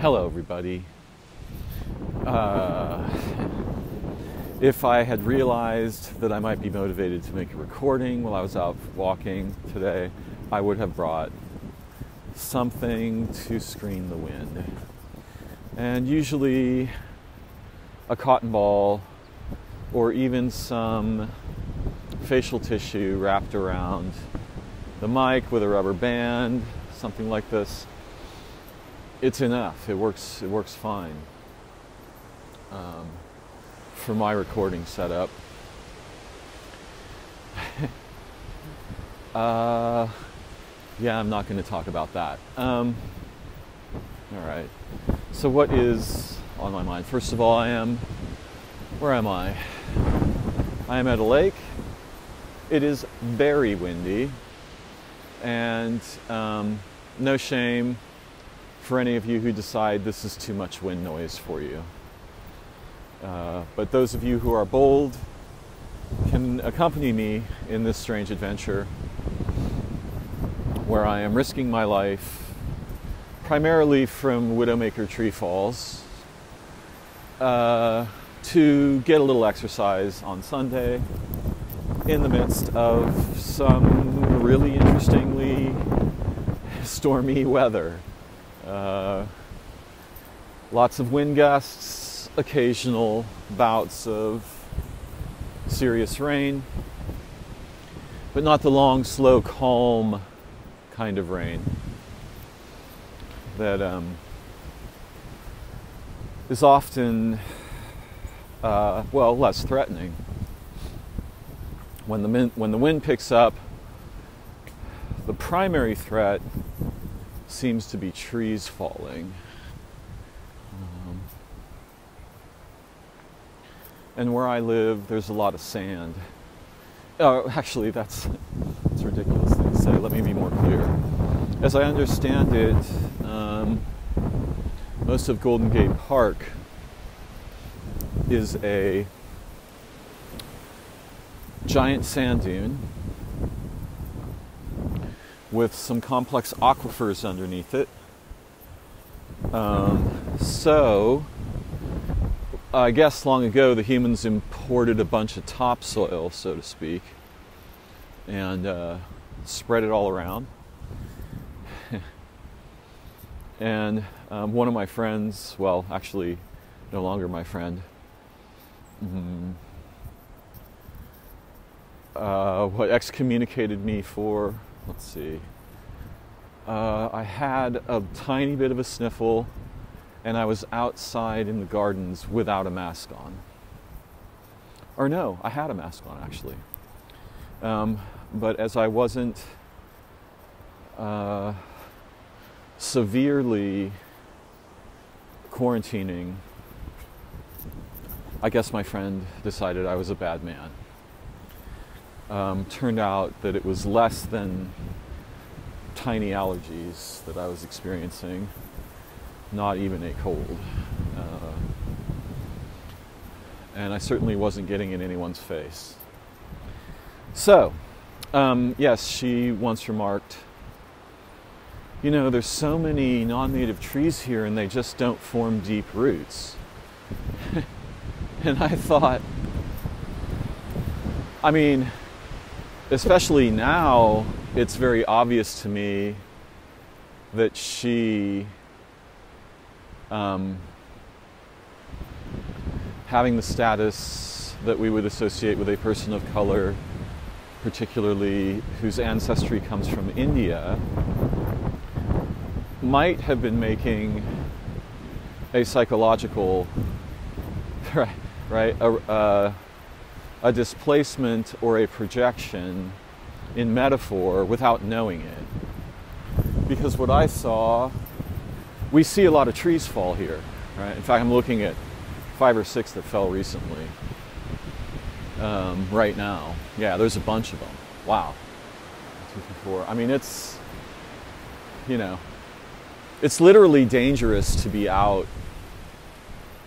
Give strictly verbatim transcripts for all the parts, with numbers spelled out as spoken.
Hello, everybody. Uh, if I had realized that I might be motivated to make a recording while I was out walking today, I would have brought something to screen the wind. And usually a cotton ball or even some facial tissue wrapped around the mic with a rubber band, something like this. It's enough. It works. It works fine um, for my recording setup. uh, yeah, I'm not going to talk about that. Um, all right. So, what is on my mind? First of all, I am. Where am I? I am at a lake. It is very windy. And um, no shame for any of you who decide this is too much wind noise for you. Uh, but those of you who are bold can accompany me in this strange adventure where I am risking my life primarily from Widowmaker Tree Falls uh, to get a little exercise on Sunday in the midst of some really interestingly stormy weather. Uh, lots of wind gusts, occasional bouts of serious rain, but not the long, slow, calm kind of rain that um, is often, uh, well, less threatening. When the, min- when the wind picks up, the primary threat seems to be trees falling. Um, and where I live, there's a lot of sand. Oh, actually, that's, that's a ridiculous thing to say. Let me be more clear. As I understand it, um, most of Golden Gate Park is a giant sand dune with some complex aquifers underneath it. Um, so, I guess long ago the humans imported a bunch of topsoil, so to speak, and uh, spread it all around. and um, one of my friends, well, actually no longer my friend, mm-hmm. Uh, what excommunicated me for, let's see, uh, I had a tiny bit of a sniffle and I was outside in the gardens without a mask on. Or no, I had a mask on actually. Um, but as I wasn't uh, severely quarantining, I guess my friend decided I was a bad man. Um, turned out that it was less than tiny allergies that I was experiencing, not even a cold. Uh, and I certainly wasn't getting in anyone's face. So, um, yes, she once remarked, you know, there's so many non-native trees here and they just don't form deep roots. And I thought, I mean, especially now, it's very obvious to me that she, um, having the status that we would associate with a person of color, particularly whose ancestry comes from India, might have been making a psychological, right, right, a, uh, a displacement or a projection in metaphor without knowing it. Because what I saw, we see a lot of trees fall here, right? In fact, I'm looking at five or six that fell recently, um, right now. Yeah, there's a bunch of them. Wow. Two, three, four. I mean, it's, you know, it's literally dangerous to be out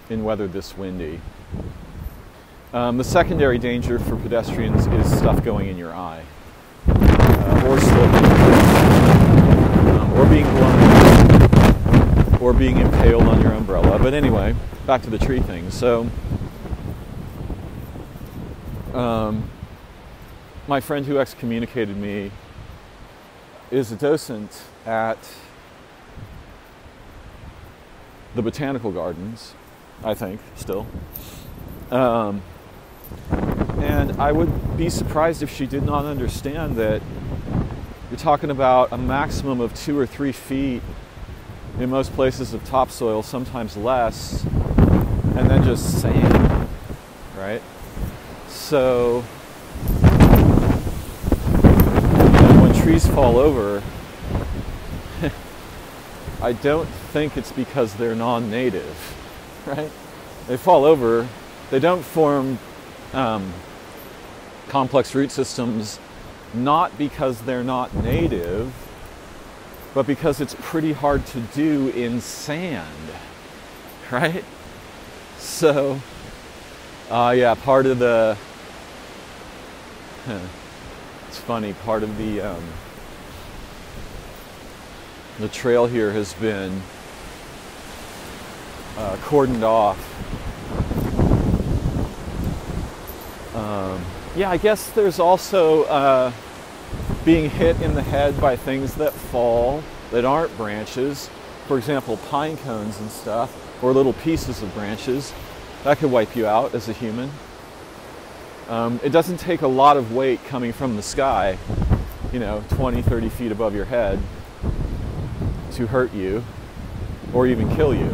in weather this windy. Um, the secondary danger for pedestrians is stuff going in your eye, uh, or slipping, um, or being blown. or being impaled on your umbrella. But anyway, back to the tree thing. So um, my friend who excommunicated me is a docent at the Botanical Gardens, I think, still. Um, and I would be surprised if she did not understand that you're talking about a maximum of two or three feet in most places of topsoil, sometimes less, and then just sand, right? So you know, when trees fall over, I don't think it's because they're non-native, right? They fall over, they don't form um, complex root systems, not because they're not native, but because it's pretty hard to do in sand, right? So, uh, yeah, part of the, huh, it's funny, part of the, um, the trail here has been uh, cordoned off. Um, yeah, I guess there's also uh, being hit in the head by things that fall that aren't branches. For example, pine cones and stuff, or little pieces of branches. That could wipe you out as a human. Um, it doesn't take a lot of weight coming from the sky, you know, twenty, thirty feet above your head, to hurt you or even kill you,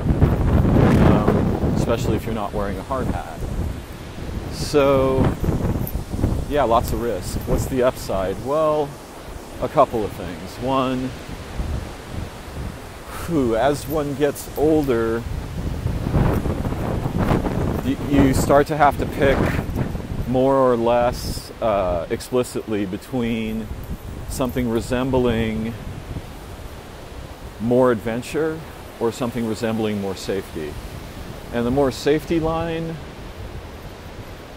um, especially if you're not wearing a hard hat. So, yeah, lots of risk. What's the upside? Well, a couple of things. One, whew, as one gets older, y- you start to have to pick more or less uh, explicitly between something resembling more adventure or something resembling more safety. And the more safety line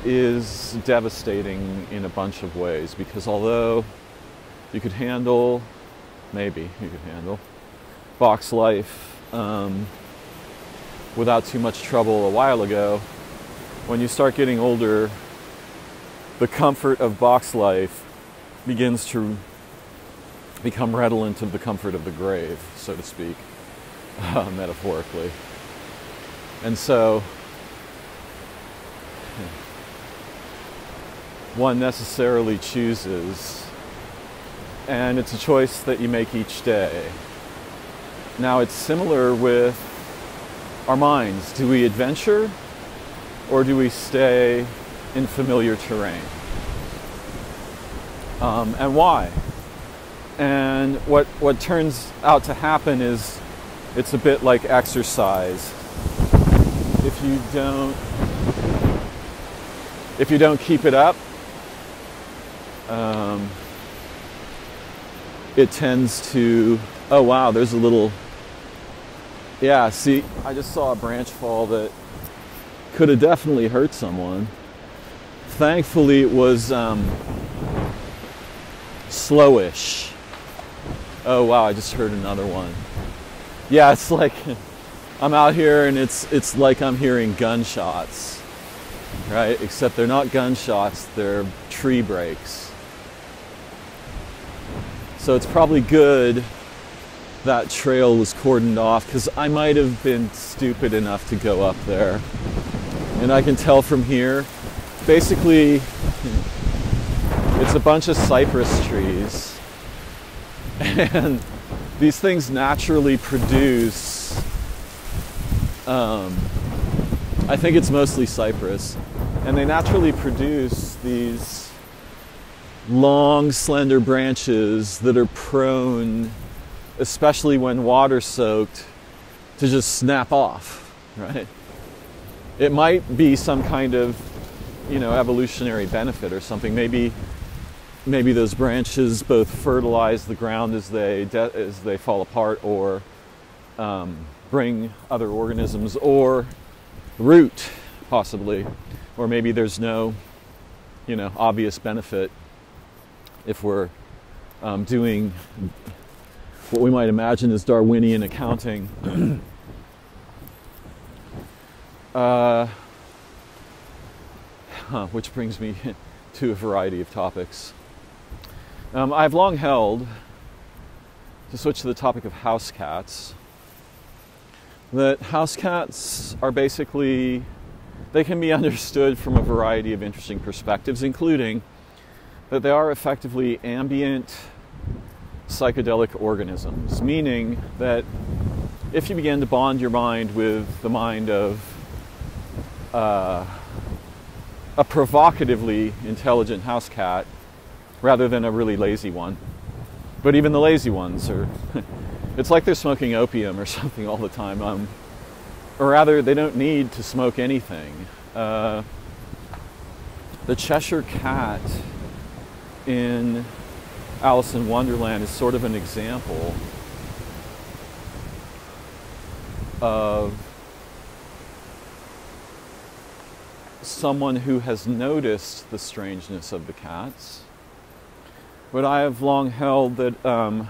is devastating in a bunch of ways, because although you could handle, maybe you could handle box life um, without too much trouble a while ago, when you start getting older, the comfort of box life begins to become redolent of the comfort of the grave, so to speak, uh, metaphorically. And so one necessarily chooses, and it's a choice that you make each day. Now, it's similar with our minds. Do we adventure, or do we stay in familiar terrain? Um, and why? And what, what turns out to happen is it's a bit like exercise. If you don't, if you don't keep it up, um, it tends to, oh wow, there's a little, yeah, see, I just saw a branch fall that could have definitely hurt someone. Thankfully it was um, slowish. Oh wow, I just heard another one. Yeah, it's like I'm out here and it's it's like I'm hearing gunshots, right? Except they're not gunshots, they're tree breaks. So it's probably good that trail was cordoned off, because I might have been stupid enough to go up there. And I can tell from here, basically, it's a bunch of cypress trees. And these things naturally produce, um, I think it's mostly cypress, and they naturally produce these long, slender branches that are prone, especially when water-soaked, to just snap off, right? It might be some kind of, you know, evolutionary benefit or something. Maybe Maybe those branches both fertilize the ground as they de- as they fall apart, or um, bring other organisms, or root, possibly. Or maybe there's no, you know, obvious benefit if we're um, doing what we might imagine as Darwinian accounting Uh, huh, which brings me to a variety of topics. Um, I've long held, to switch to the topic of house cats, that house cats are basically, they can be understood from a variety of interesting perspectives, including that they are effectively ambient psychedelic organisms, meaning that if you begin to bond your mind with the mind of uh, a provocatively intelligent house cat, rather than a really lazy one, but even the lazy ones are, it's like they're smoking opium or something all the time. Um, or rather, they don't need to smoke anything. Uh, the Cheshire Cat in Alice in Wonderland is sort of an example of someone who has noticed the strangeness of the cats. But I have long held that um,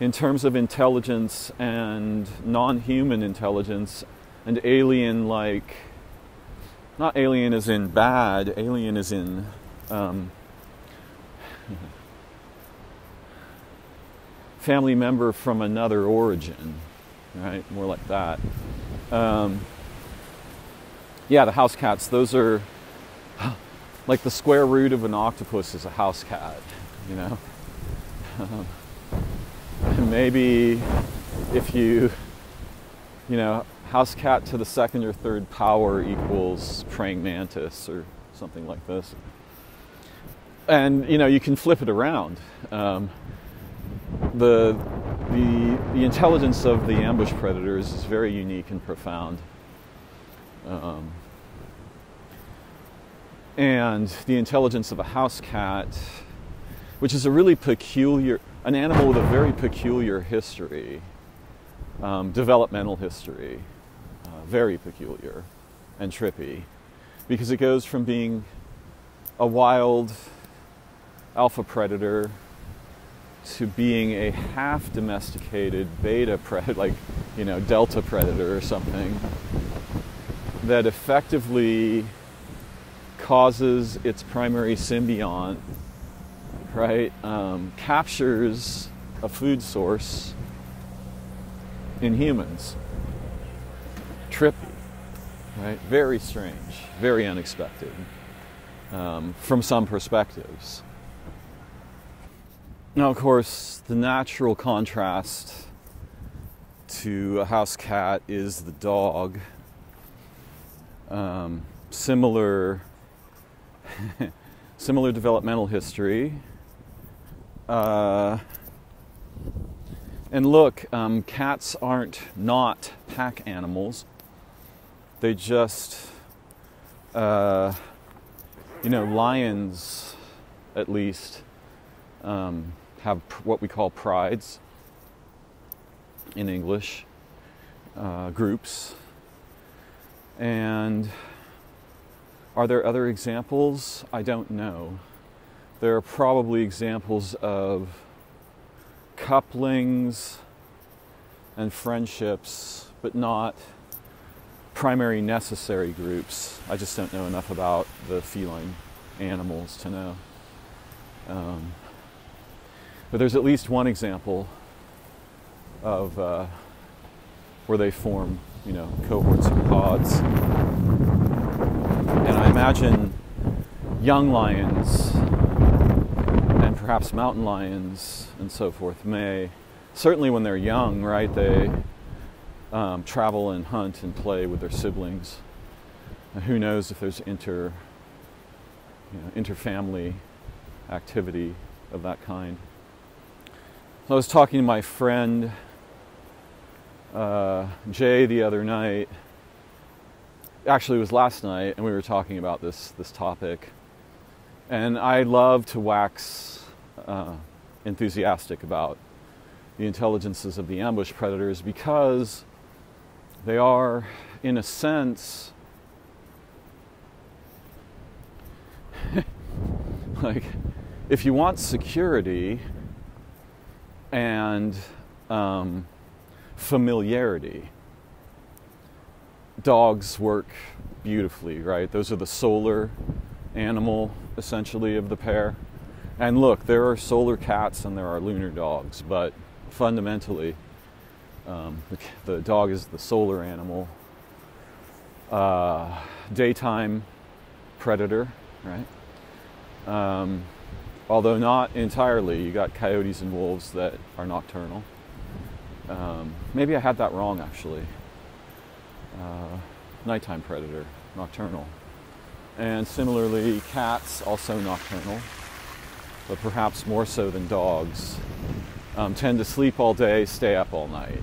in terms of intelligence and non-human intelligence and alien-like, not alien as in bad, alien as in um, family member from another origin, right? More like that. Um, yeah, the house cats, those are like the square root of an octopus is a house cat, you know? Um, and maybe if you, you know, house cat to the second or third power equals praying mantis or something like this. And, you know, you can flip it around. Um, the, the, the intelligence of the ambush predators is very unique and profound. Um, and the intelligence of a house cat, which is a really peculiar, an animal with a very peculiar history, um, developmental history, uh, very peculiar and trippy, because it goes from being a wild alpha predator to being a half-domesticated beta predator, like, you know, delta predator or something, that effectively causes its primary symbiont, right, um, captures a food source in humans. Trippy, right? Very strange, very unexpected um, from some perspectives. Now, of course, the natural contrast to a house cat is the dog. Um, similar, similar developmental history. Uh, and look, um, cats aren't not pack animals. They just, uh, you know, lions, at least, um, have what we call prides in English, uh, groups. And are there other examples? I don't know. There are probably examples of couplings and friendships, but not primary necessary groups. I just don't know enough about the feline animals to know. Um, But there's at least one example of uh, where they form, you know, cohorts and pods. And I imagine young lions and perhaps mountain lions and so forth may, certainly when they're young, right, they um, travel and hunt and play with their siblings. And who knows if there's inter, you know, inter-family activity of that kind. I was talking to my friend uh, Jay the other night. Actually, it was last night, and we were talking about this this topic. And I love to wax uh, enthusiastic about the intelligences of the ambush predators because they are, in a sense, like if you want security and um, familiarity, dogs work beautifully, right? Those are the solar animal, essentially, of the pair. And look, there are solar cats and there are lunar dogs, but fundamentally, um, the, the dog is the solar animal. Uh, daytime predator, right? Um, although not entirely. You got coyotes and wolves that are nocturnal. Um, maybe I had that wrong, actually. Uh, nighttime predator, nocturnal. And similarly, cats, also nocturnal, but perhaps more so than dogs, um, tend to sleep all day, stay up all night,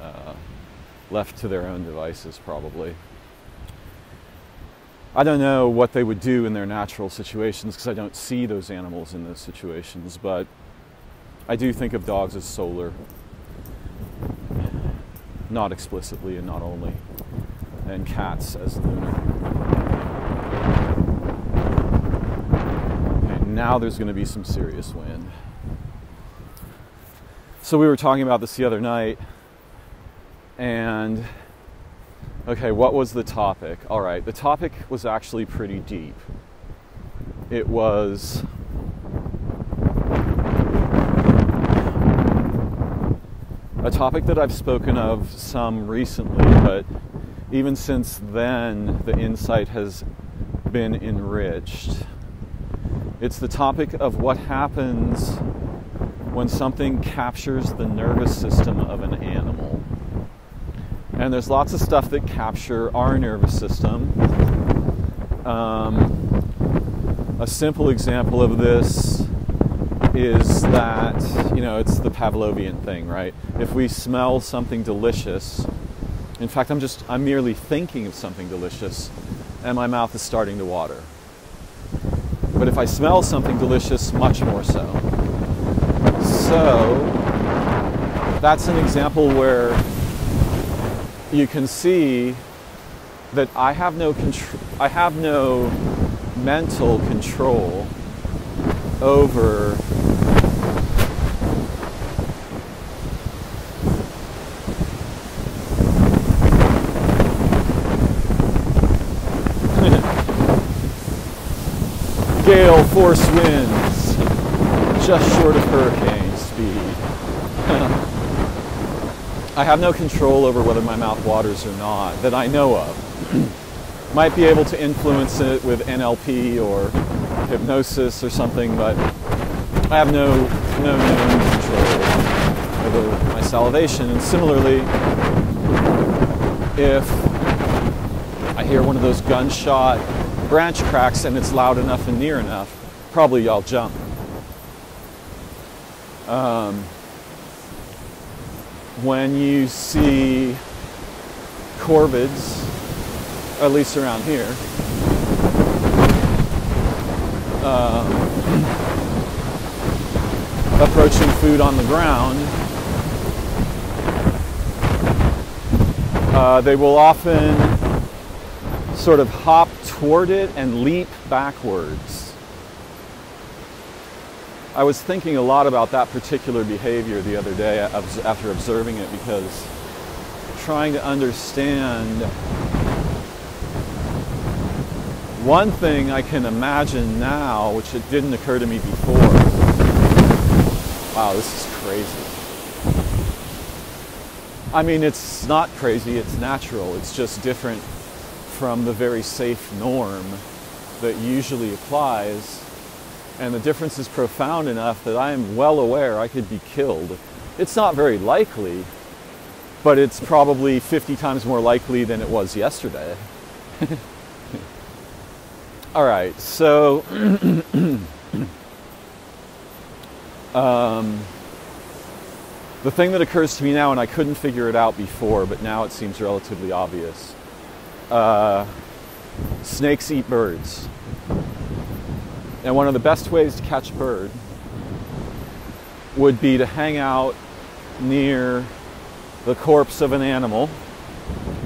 uh, left to their own devices, probably. I don't know what they would do in their natural situations because I don't see those animals in those situations, but I do think of dogs as solar, not explicitly and not only, and cats as lunar. And now there's going to be some serious wind. So we were talking about this the other night, and okay, what was the topic? All right, the topic was actually pretty deep. It was a topic that I've spoken of some recently, but even since then, the insight has been enriched. It's the topic of what happens when something captures the nervous system of an animal. And there's lots of stuff that capture our nervous system. Um, a simple example of this is that, you know, it's the Pavlovian thing, right? If we smell something delicious, in fact, I'm just, I'm merely thinking of something delicious, and my mouth is starting to water. But if I smell something delicious, much more so. So, that's an example where you can see that I have no contr- I have no mental control over gale force winds, just short of hurricane speed. I have no control over whether my mouth waters or not, that I know of. Might be able to influence it with N L P or hypnosis or something, but I have no no known control over my salivation. And similarly, if I hear one of those gunshot branch cracks and it's loud enough and near enough, probably y'all jump. Um, When you see corvids, at least around here, uh, approaching food on the ground, uh, they will often sort of hop toward it and leap backwards. I was thinking a lot about that particular behavior the other day after observing it, because trying to understand one thing I can imagine now, which it didn't occur to me before. Wow, this is crazy. I mean, it's not crazy, it's natural. It's just different from the very safe norm that usually applies. And the difference is profound enough that I am well aware I could be killed. It's not very likely, but it's probably fifty times more likely than it was yesterday. All right, so um, the thing that occurs to me now, and I couldn't figure it out before, but now it seems relatively obvious. Uh, snakes eat birds. And one of the best ways to catch a bird would be to hang out near the corpse of an animal,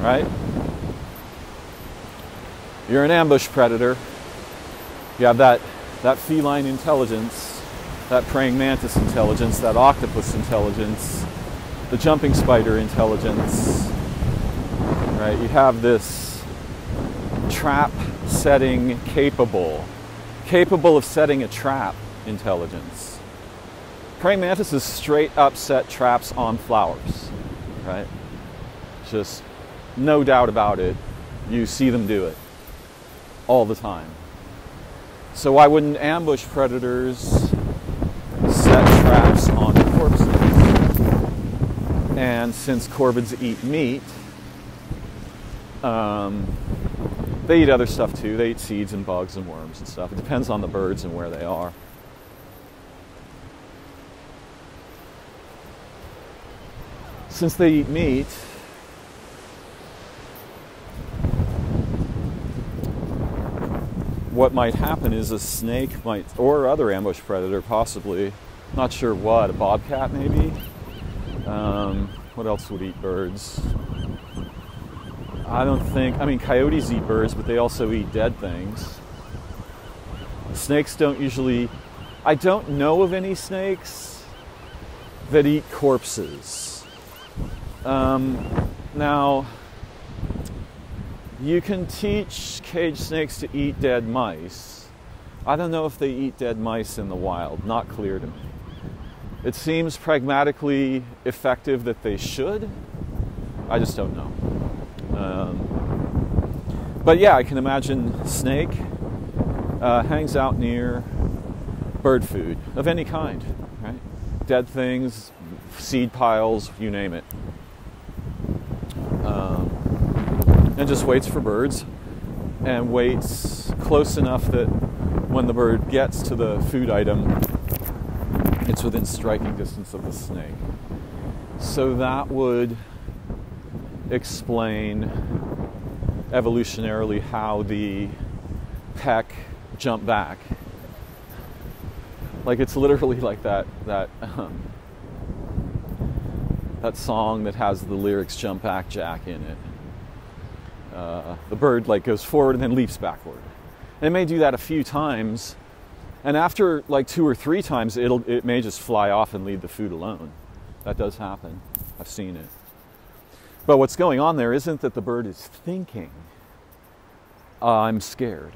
right? You're an ambush predator. You have that, that feline intelligence, that praying mantis intelligence, that octopus intelligence, the jumping spider intelligence, right? You have this trap setting capable, capable of setting a trap intelligence. Praying mantises straight up set traps on flowers, right? Just no doubt about it. You see them do it all the time. So why wouldn't ambush predators set traps on corpses? And since corvids eat meat, um, they eat other stuff too. They eat seeds and bugs and worms and stuff. It depends on the birds and where they are. Since they eat meat, what might happen is a snake might, or other ambush predator possibly, not sure what, a bobcat maybe? Um, what else would eat birds? I don't think, I mean coyotes eat birds, but they also eat dead things. Snakes don't usually, I don't know of any snakes that eat corpses. Um, now, you can teach cage snakes to eat dead mice. I don't know if they eat dead mice in the wild, not clear to me. It seems pragmatically effective that they should. I just don't know. Um, but yeah, I can imagine snake uh, hangs out near bird food of any kind, right? Dead things, seed piles, you name it. Um, and just waits for birds and waits close enough that when the bird gets to the food item, it's within striking distance of the snake. So that would explain evolutionarily how the peck jump back. Like it's literally like that, that, um, that song that has the lyrics "Jump Back, Jack" in it. Uh, the bird like goes forward and then leaps backward. And it may do that a few times, and after like two or three times, it'll it may just fly off and leave the food alone. That does happen. I've seen it. But what's going on there isn't that the bird is thinking, "I'm scared."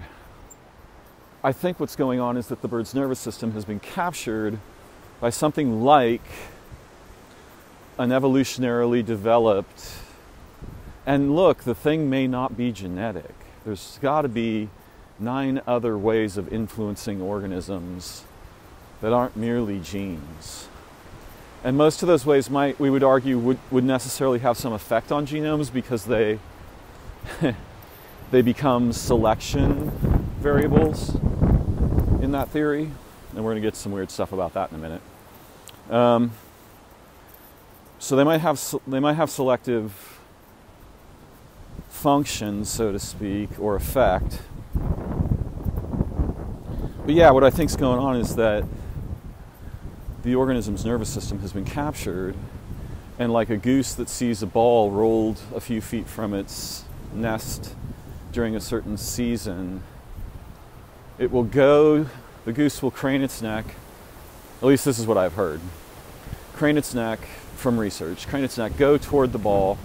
I think what's going on is that the bird's nervous system has been captured by something like an evolutionarily developed. And look, the thing may not be genetic. There's got to be nine other ways of influencing organisms that aren't merely genes. And most of those ways might, we would argue, would, would necessarily have some effect on genomes because they, they become selection variables in that theory. And we're going to get some weird stuff about that in a minute. Um, so they might have, they might have selective function, so to speak, or effect. But yeah, what I think's going on is that the organism's nervous system has been captured, and like a goose that sees a ball rolled a few feet from its nest during a certain season, it will go, the goose will crane its neck, at least this is what I've heard, crane its neck from research, crane its neck, go toward the ball,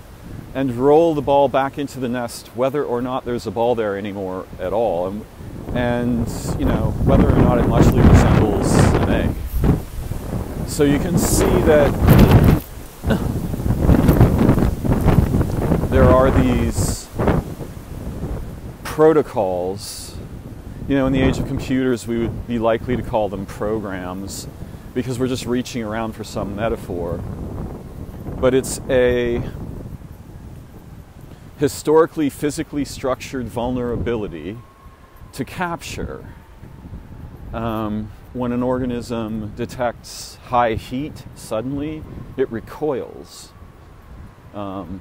and roll the ball back into the nest whether or not there's a ball there anymore at all, and, and you know, whether or not it muchly resembles an egg. So you can see that there are these protocols. You know, in the age of computers we would be likely to call them programs because we're just reaching around for some metaphor. But it's a historically, physically structured vulnerability to capture. Um, when an organism detects high heat suddenly, it recoils. Um,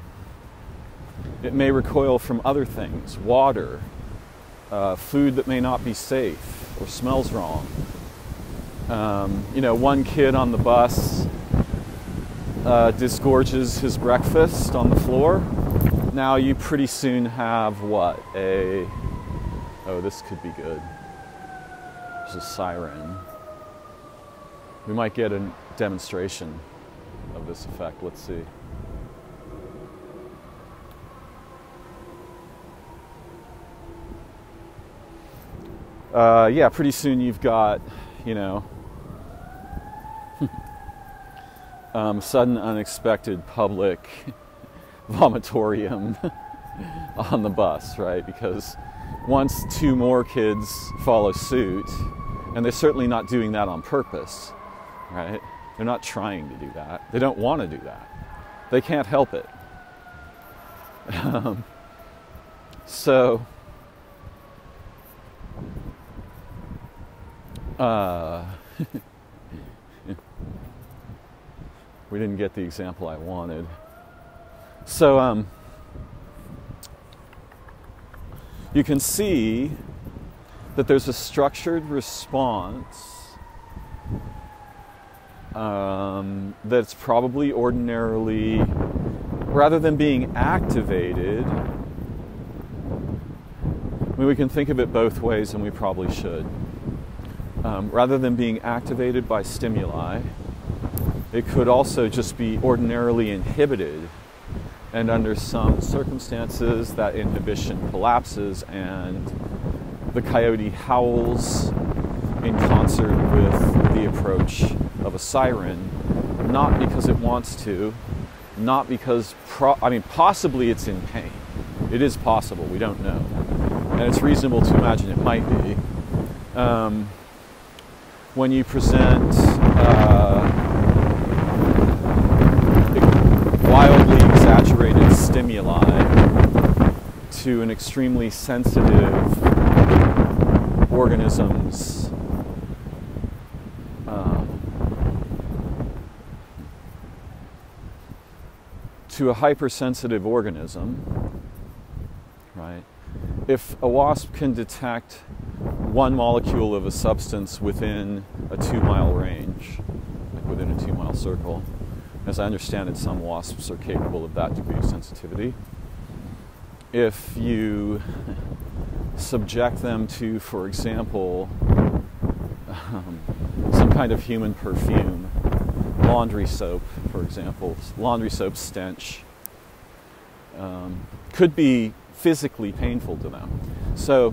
it may recoil from other things, water, uh, food that may not be safe or smells wrong. Um, you know, one kid on the bus uh, disgorges his breakfast on the floor. Now you pretty soon have what? A, oh, this could be good. There's a siren. We might get a demonstration of this effect. Let's see. uh, yeah, pretty soon you've got, you know, um, sudden unexpected public vomitorium on the bus, right? Because once two more kids follow suit, and they're certainly not doing that on purpose, right? They're not trying to do that. They don't want to do that. They can't help it. Um, so, uh, we didn't get the example I wanted. So, um, you can see that there's a structured response um, that's probably ordinarily, rather than being activated, I mean, we can think of it both ways and we probably should. Um, rather than being activated by stimuli, it could also just be ordinarily inhibited. And under some circumstances, that inhibition collapses and the coyote howls in concert with the approach of a siren, not because it wants to, not because, pro I mean, possibly it's in pain. It is possible, we don't know. And it's reasonable to imagine it might be. Um, when you present uh, wildly exaggerated stimuli to an extremely sensitive organism's um, to a hypersensitive organism, right? If a wasp can detect one molecule of a substance within a two-mile range, like within a two-mile circle, as I understand it, some wasps are capable of that degree of sensitivity. If you subject them to, for example, um, some kind of human perfume, laundry soap, for example, laundry soap stench, um, could be physically painful to them. So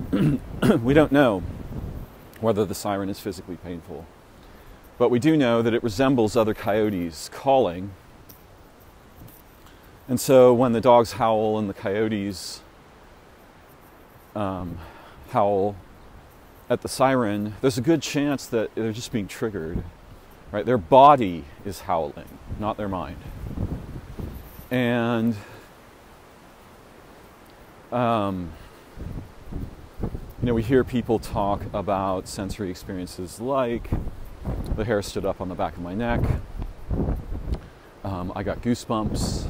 we don't know whether the siren is physically painful, but we do know that it resembles other coyotes calling. And so when the dogs howl and the coyotes Um, howl at the siren, there's a good chance that they're just being triggered, right? Their body is howling, not their mind. And um, you know, we hear people talk about sensory experiences like the hair stood up on the back of my neck, um, I got goosebumps,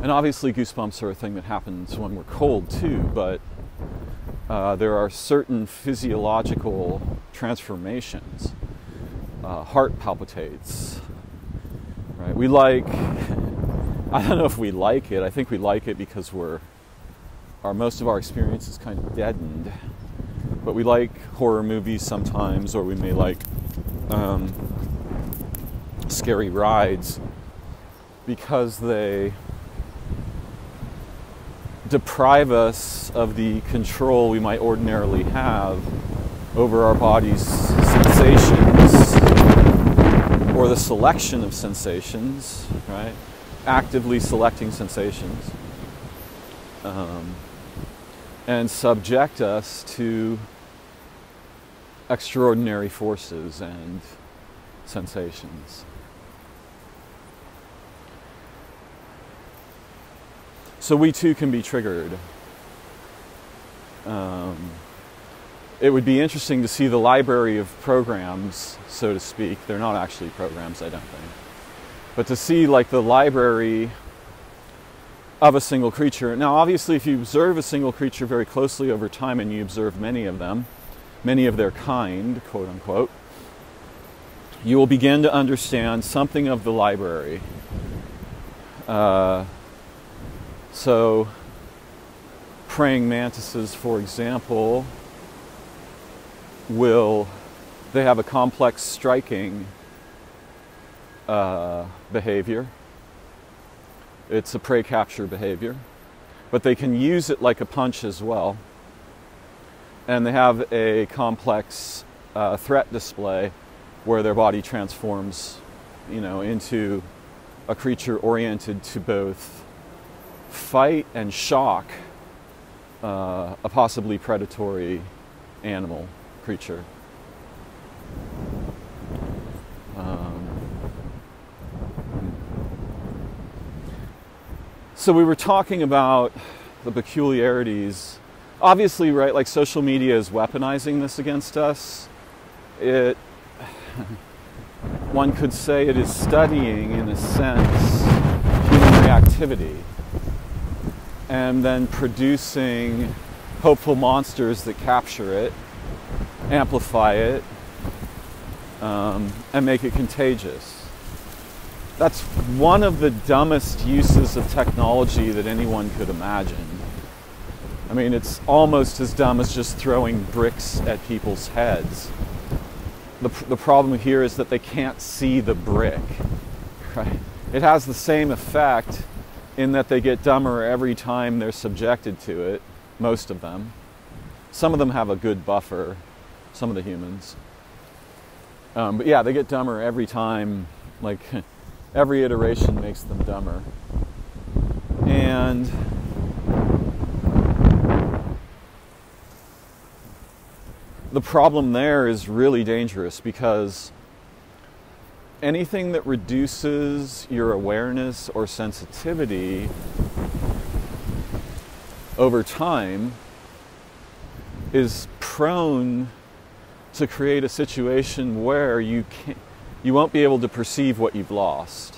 and obviously goosebumps are a thing that happens when we're cold too, but Uh, there are certain physiological transformations. Uh, heart palpitates, right? We like, I don't know if we like it, I think we like it because we're, our, most of our experience is kind of deadened, but we like horror movies sometimes, or we may like um, scary rides because they deprive us of the control we might ordinarily have over our body's sensations or the selection of sensations, right? Actively selecting sensations, um, and subject us to extraordinary forces and sensations. So we too can be triggered. Um, it would be interesting to see the library of programs, so to speak. They're not actually programs, I don't think. But to see like the library of a single creature. Now, obviously, if you observe a single creature very closely over time and you observe many of them, many of their kind, quote unquote, you will begin to understand something of the library. Uh, So, praying mantises, for example, will, they have a complex striking uh, behavior. It's a prey capture behavior, but they can use it like a punch as well. and they have a complex uh, threat display where their body transforms, you know, into a creature oriented to both fight and shock uh, a possibly predatory animal creature. Um, so we were talking about the peculiarities. Obviously, right, like social media is weaponizing this against us. It, one could say it is studying, in a sense, human reactivity and then producing hopeful monsters that capture it, amplify it, um, and make it contagious. That's one of the dumbest uses of technology that anyone could imagine. I mean, it's almost as dumb as just throwing bricks at people's heads. The, the problem here is that they can't see the brick, right? It has the same effect in that they get dumber every time they're subjected to it, most of them. Some of them have a good buffer, some of the humans. Um, but yeah, they get dumber every time, like every iteration makes them dumber. And the problem there is really dangerous, because anything that reduces your awareness or sensitivity over time is prone to create a situation where you can't, you won't be able to perceive what you've lost.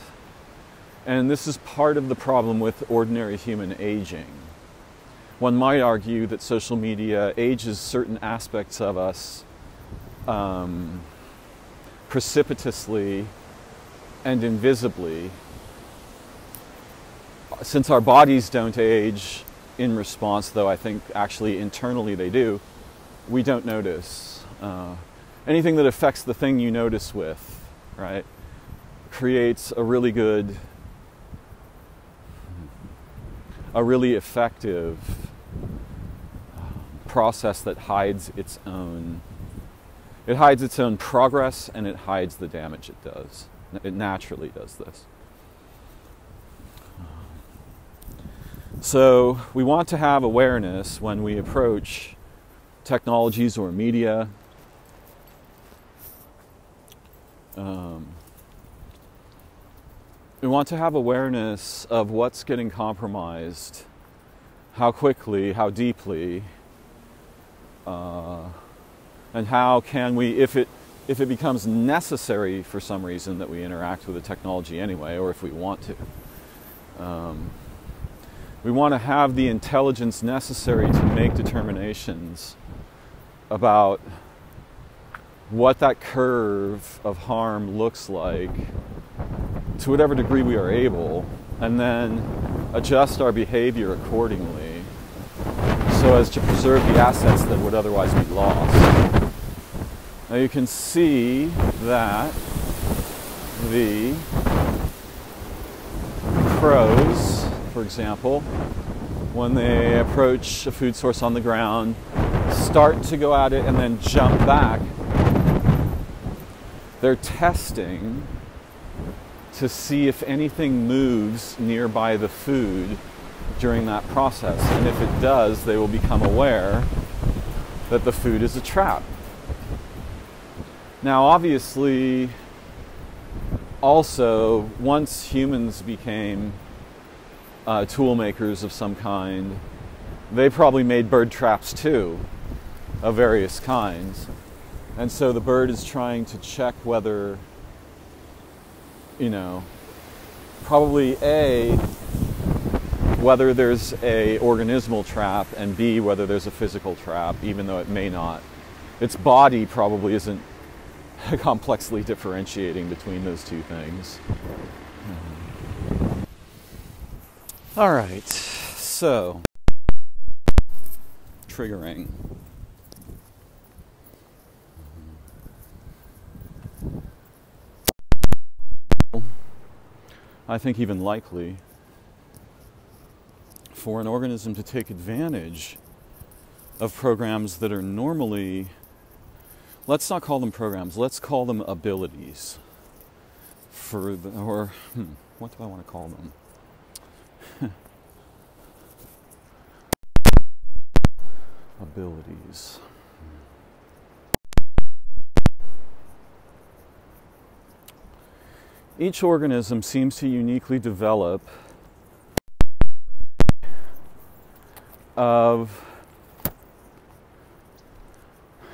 And this is part of the problem with ordinary human aging. One might argue that social media ages certain aspects of us um, precipitously and invisibly, since our bodies don't age in response, though I think actually internally they do. We don't notice. Uh, anything that affects the thing you notice with, right, creates a really good, a really effective process that hides its own. It hides its own progress, and it hides the damage it does. It naturally does this. So we want to have awareness when we approach technologies or media. Um, We want to have awareness of what's getting compromised, how quickly, how deeply, uh, and how can we, if it, if it becomes necessary for some reason that we interact with the technology anyway, or if we want to. Um, we want to have the intelligence necessary to make determinations about what that curve of harm looks like, to whatever degree we are able, and then adjust our behavior accordingly so as to preserve the assets that would otherwise be lost. Now you can see that the crows, for example, when they approach a food source on the ground, start to go at it and then jump back. They're testing to see if anything moves nearby the food during that process. And if it does, they will become aware that the food is a trap. Now, obviously, also, once humans became uh, tool makers of some kind, they probably made bird traps too, of various kinds. And so the bird is trying to check whether, you know, probably A, whether there's a organismal trap, and B, whether there's a physical trap, even though it may not. Its body probably isn't complexly differentiating between those two things. All right, so triggering. I think even likely for an organism to take advantage of programs that are normally, let's not call them programs, let's call them abilities. For the, or hmm, what do I want to call them? Abilities. Each organism seems to uniquely develop of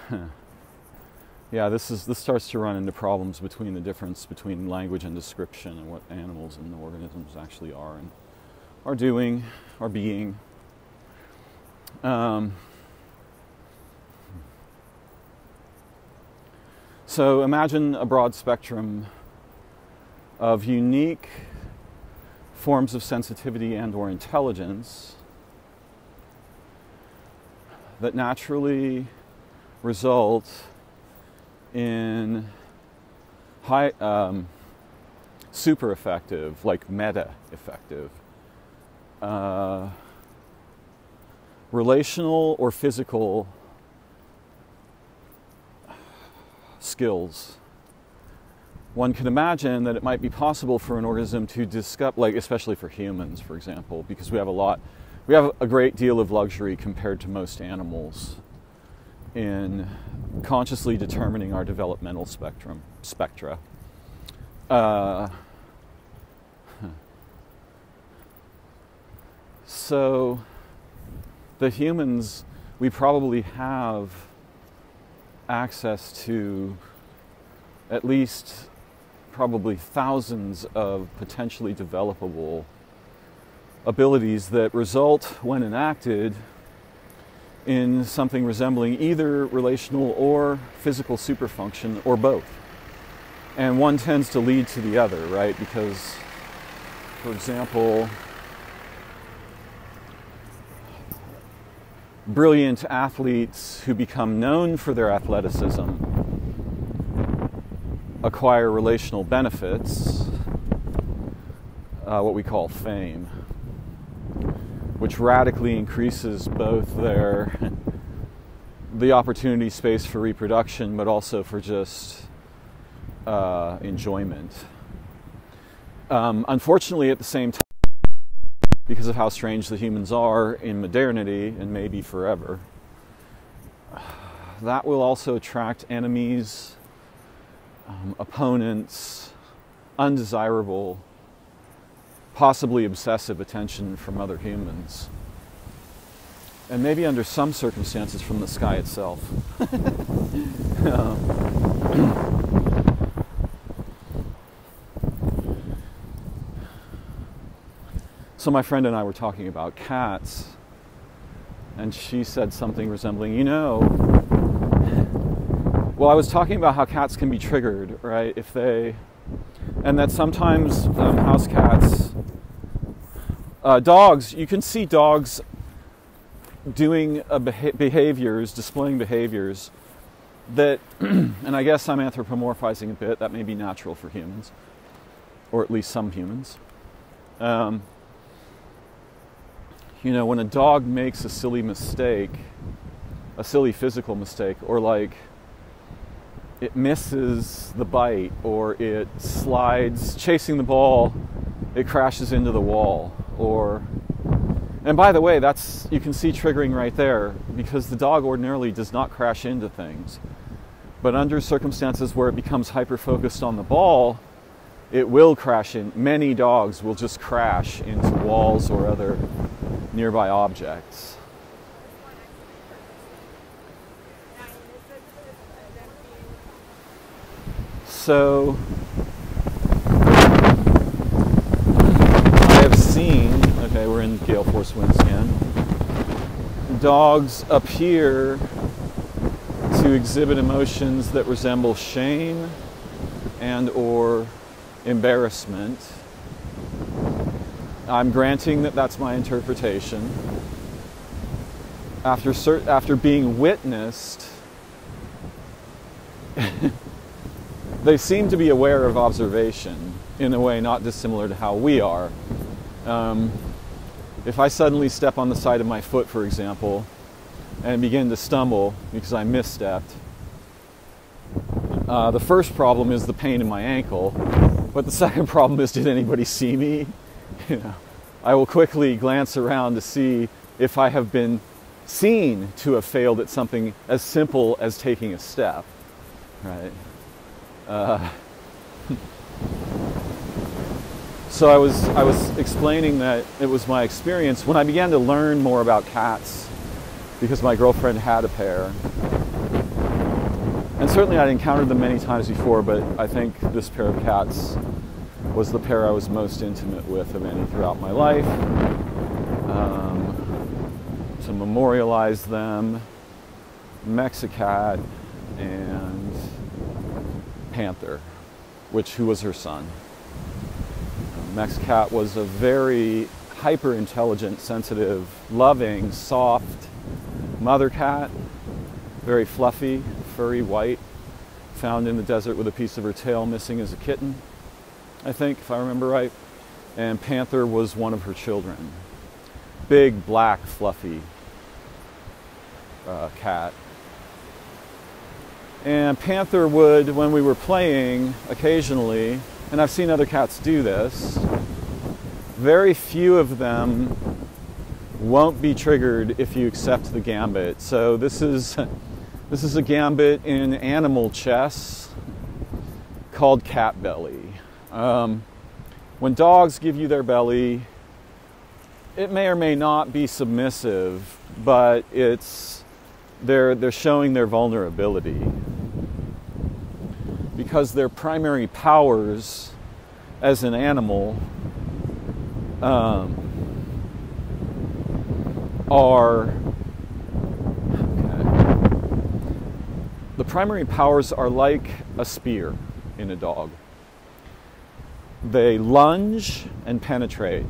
huh. Yeah, this is this starts to run into problems between the difference between language and description and what animals and organisms actually are and are doing, are being. Um, so imagine a broad spectrum of unique forms of sensitivity and or intelligence that naturally result in high, um, super effective, like meta effective, uh, relational or physical skills. One can imagine that it might be possible for an organism to discover, like especially for humans, for example, because we have a lot, we have a great deal of luxury compared to most animals in consciously determining our developmental spectrum, spectra. Uh, so the humans, we probably have access to at least probably thousands of potentially developable abilities that result, when enacted, in something resembling either relational or physical superfunction, or both. And one tends to lead to the other, right? Because, for example, brilliant athletes who become known for their athleticism acquire relational benefits, uh, what we call fame, which radically increases both their the opportunity space for reproduction, but also for just uh, enjoyment. Um, unfortunately, at the same time, because of how strange the humans are in modernity and maybe forever, that will also attract enemies, um, opponents, undesirable, possibly obsessive attention from other humans. And maybe under some circumstances from the sky itself. um, so my friend and I were talking about cats, and she said something resembling, you know, well, I was talking about how cats can be triggered, right? If they, and that sometimes um, house cats, Uh, dogs, you can see dogs doing a beha behaviors, displaying behaviors that, and I guess I'm anthropomorphizing a bit, that may be natural for humans, or at least some humans. Um, you know, when a dog makes a silly mistake, a silly physical mistake, or like it misses the bite, or it slides, chasing the ball, it crashes into the wall. Or, and by the way, that's, you can see triggering right there, because the dog ordinarily does not crash into things. But under circumstances where it becomes hyper-focused on the ball, it will crash in. Many dogs will just crash into walls or other nearby objects. So okay, we're in gale force winds again. Dogs appear to exhibit emotions that resemble shame and or embarrassment. I'm granting that that's my interpretation. After, cert after being witnessed, they seem to be aware of observation in a way not dissimilar to how we are. Um, If I suddenly step on the side of my foot, for example, and begin to stumble because I misstepped. Uh, the first problem is the pain in my ankle, but the second problem is, did anybody see me? You know, I will quickly glance around to see if I have been seen to have failed at something as simple as taking a step, right? Uh, so I was, I was explaining that it was my experience when I began to learn more about cats, because my girlfriend had a pair. And certainly I'd encountered them many times before, but I think this pair of cats was the pair I was most intimate with of any throughout my life. Um, to memorialize them, Mexicat and Panther, which who was her son. Mexicat was a very hyper-intelligent, sensitive, loving, soft mother cat, very fluffy, furry white, found in the desert with a piece of her tail missing as a kitten, I think, if I remember right. And Panther was one of her children. Big, black, fluffy uh, cat. And Panther would, when we were playing occasionally, and I've seen other cats do this, very few of them won't be triggered if you accept the gambit. So this is... This is a gambit in animal chess called cat belly. Um, when dogs give you their belly, it may or may not be submissive, but it's they're they're showing their vulnerability because their primary powers as an animal um, are. The primary powers are like a spear in a dog. They lunge and penetrate.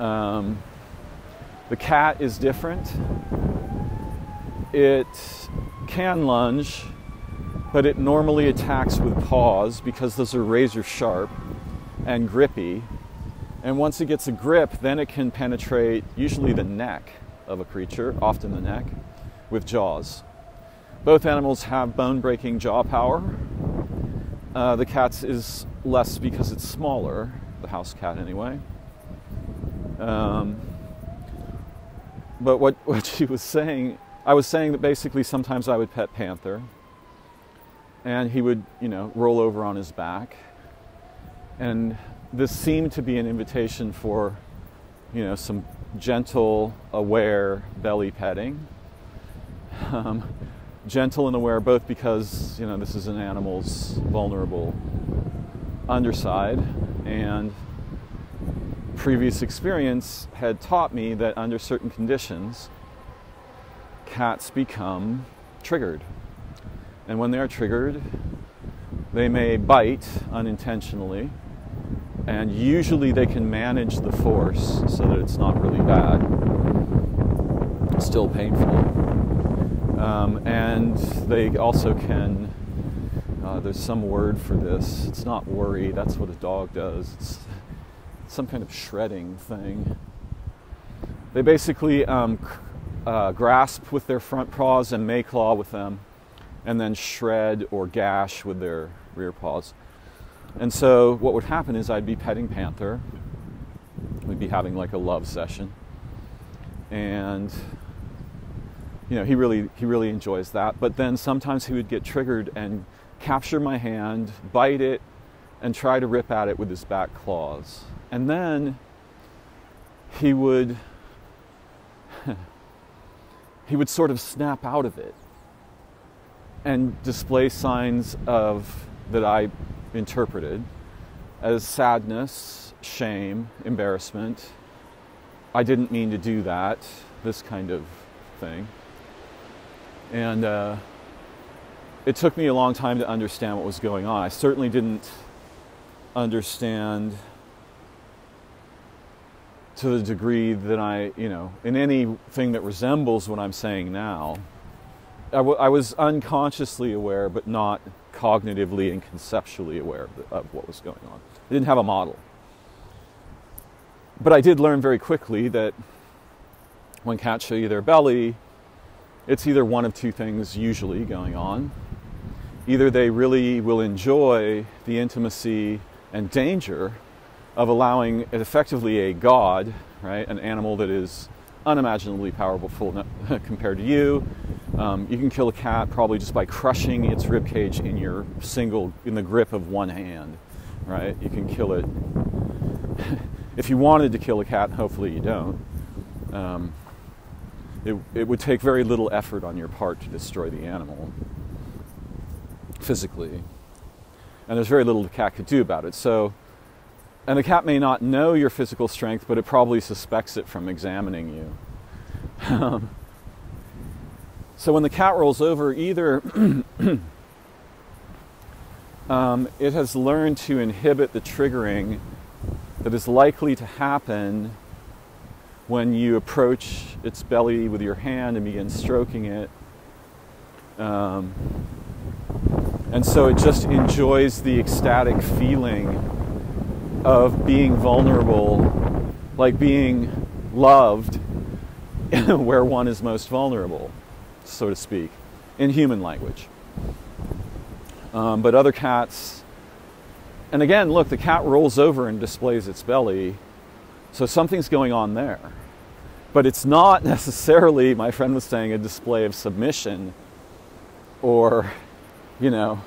Um, the cat is different. It can lunge, but it normally attacks with paws because those are razor sharp and grippy. And once it gets a grip, then it can penetrate usually the neck of a creature, often the neck, with jaws. Both animals have bone-breaking jaw power. Uh, the cat's is less because it's smaller, the house cat anyway. Um, but what, what she was saying, I was saying that basically sometimes I would pet Panther and he would, you know, roll over on his back. And this seemed to be an invitation for, you know, some gentle, aware belly petting. Um, Gentle and aware, both because, you know, this is an animal's vulnerable underside, and previous experience had taught me that under certain conditions, cats become triggered. And when they're triggered, they may bite unintentionally, and usually they can manage the force so that it's not really bad, still painful. Um, and they also can, uh, there's some word for this, it's not worry, that's what a dog does, it's some kind of shredding thing. They basically um, uh, grasp with their front paws and may claw with them, and then shred or gash with their rear paws. And so what would happen is I'd be petting Panther, we'd be having like a love session, and you know, he really, he really enjoys that. But then sometimes he would get triggered and capture my hand, bite it, and try to rip at it with his back claws. And then he would, he would sort of snap out of it and display signs of, that I interpreted as sadness, shame, embarrassment. I didn't mean to do that, this kind of thing. And uh, it took me a long time to understand what was going on. I certainly didn't understand to the degree that I, you know, in anything that resembles what I'm saying now. I, w I was unconsciously aware, but not cognitively and conceptually aware of, the, of what was going on. I didn't have a model. But I did learn very quickly that when cats show you their belly, it's either one of two things usually going on. Either they really will enjoy the intimacy and danger of allowing effectively a god, right, an animal that is unimaginably powerful compared to you. Um, you can kill a cat probably just by crushing its ribcage in your single, in the grip of one hand, right? You can kill it. If you wanted to kill a cat, hopefully you don't, um, it, it would take very little effort on your part to destroy the animal physically. And there's very little the cat could do about it. So, and the cat may not know your physical strength, but it probably suspects it from examining you. Um, so when the cat rolls over, either um, it has learned to inhibit the triggering that is likely to happen when you approach its belly with your hand and begin stroking it. Um, and so it just enjoys the ecstatic feeling of being vulnerable, like being loved where one is most vulnerable, so to speak, in human language. Um, but other cats, and again, look, the cat rolls over and displays its belly, so something's going on there. But it's not necessarily, my friend was saying, a display of submission or, you know,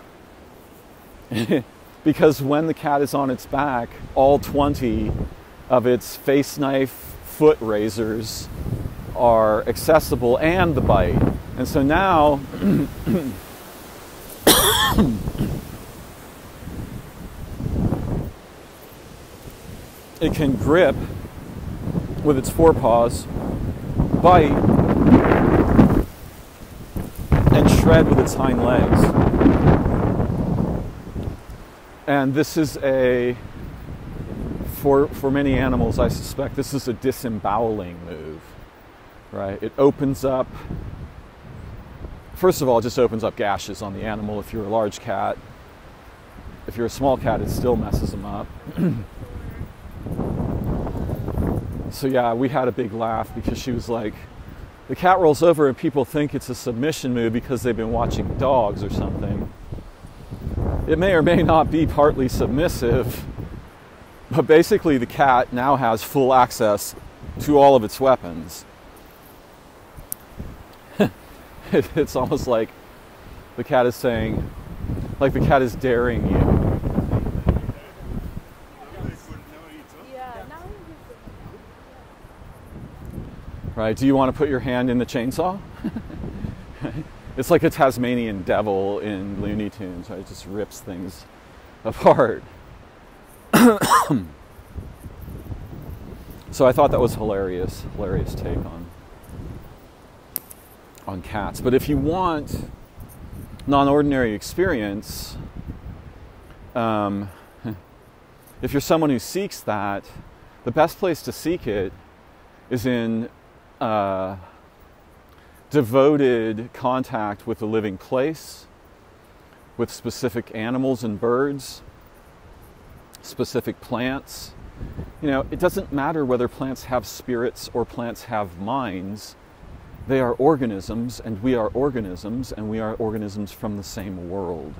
because when the cat is on its back, all twenty of its face knife foot razors are accessible and the bite. And so now, it can grip with its forepaws, bite, and shred with its hind legs. And this is a, for, for many animals, I suspect, this is a disemboweling move, right? It opens up, first of all, it just opens up gashes on the animal. If you're a large cat, if you're a small cat, it still messes them up. So yeah, we had a big laugh because she was like, the cat rolls over and people think it's a submission move because they've been watching dogs or something. It may or may not be partly submissive, but basically the cat now has full access to all of its weapons. It's almost like the cat is saying, like the cat is daring you. Right? Do you want to put your hand in the chainsaw? It's like a Tasmanian devil in Looney Tunes, right? It just rips things apart. So I thought that was hilarious, hilarious take on, on cats. But if you want non-ordinary experience, um, if you're someone who seeks that, the best place to seek it is in Uh, devoted contact with the living place, with specific animals and birds, specific plants. You know, it doesn't matter whether plants have spirits or plants have minds. They are organisms, and we are organisms, and we are organisms from the same world.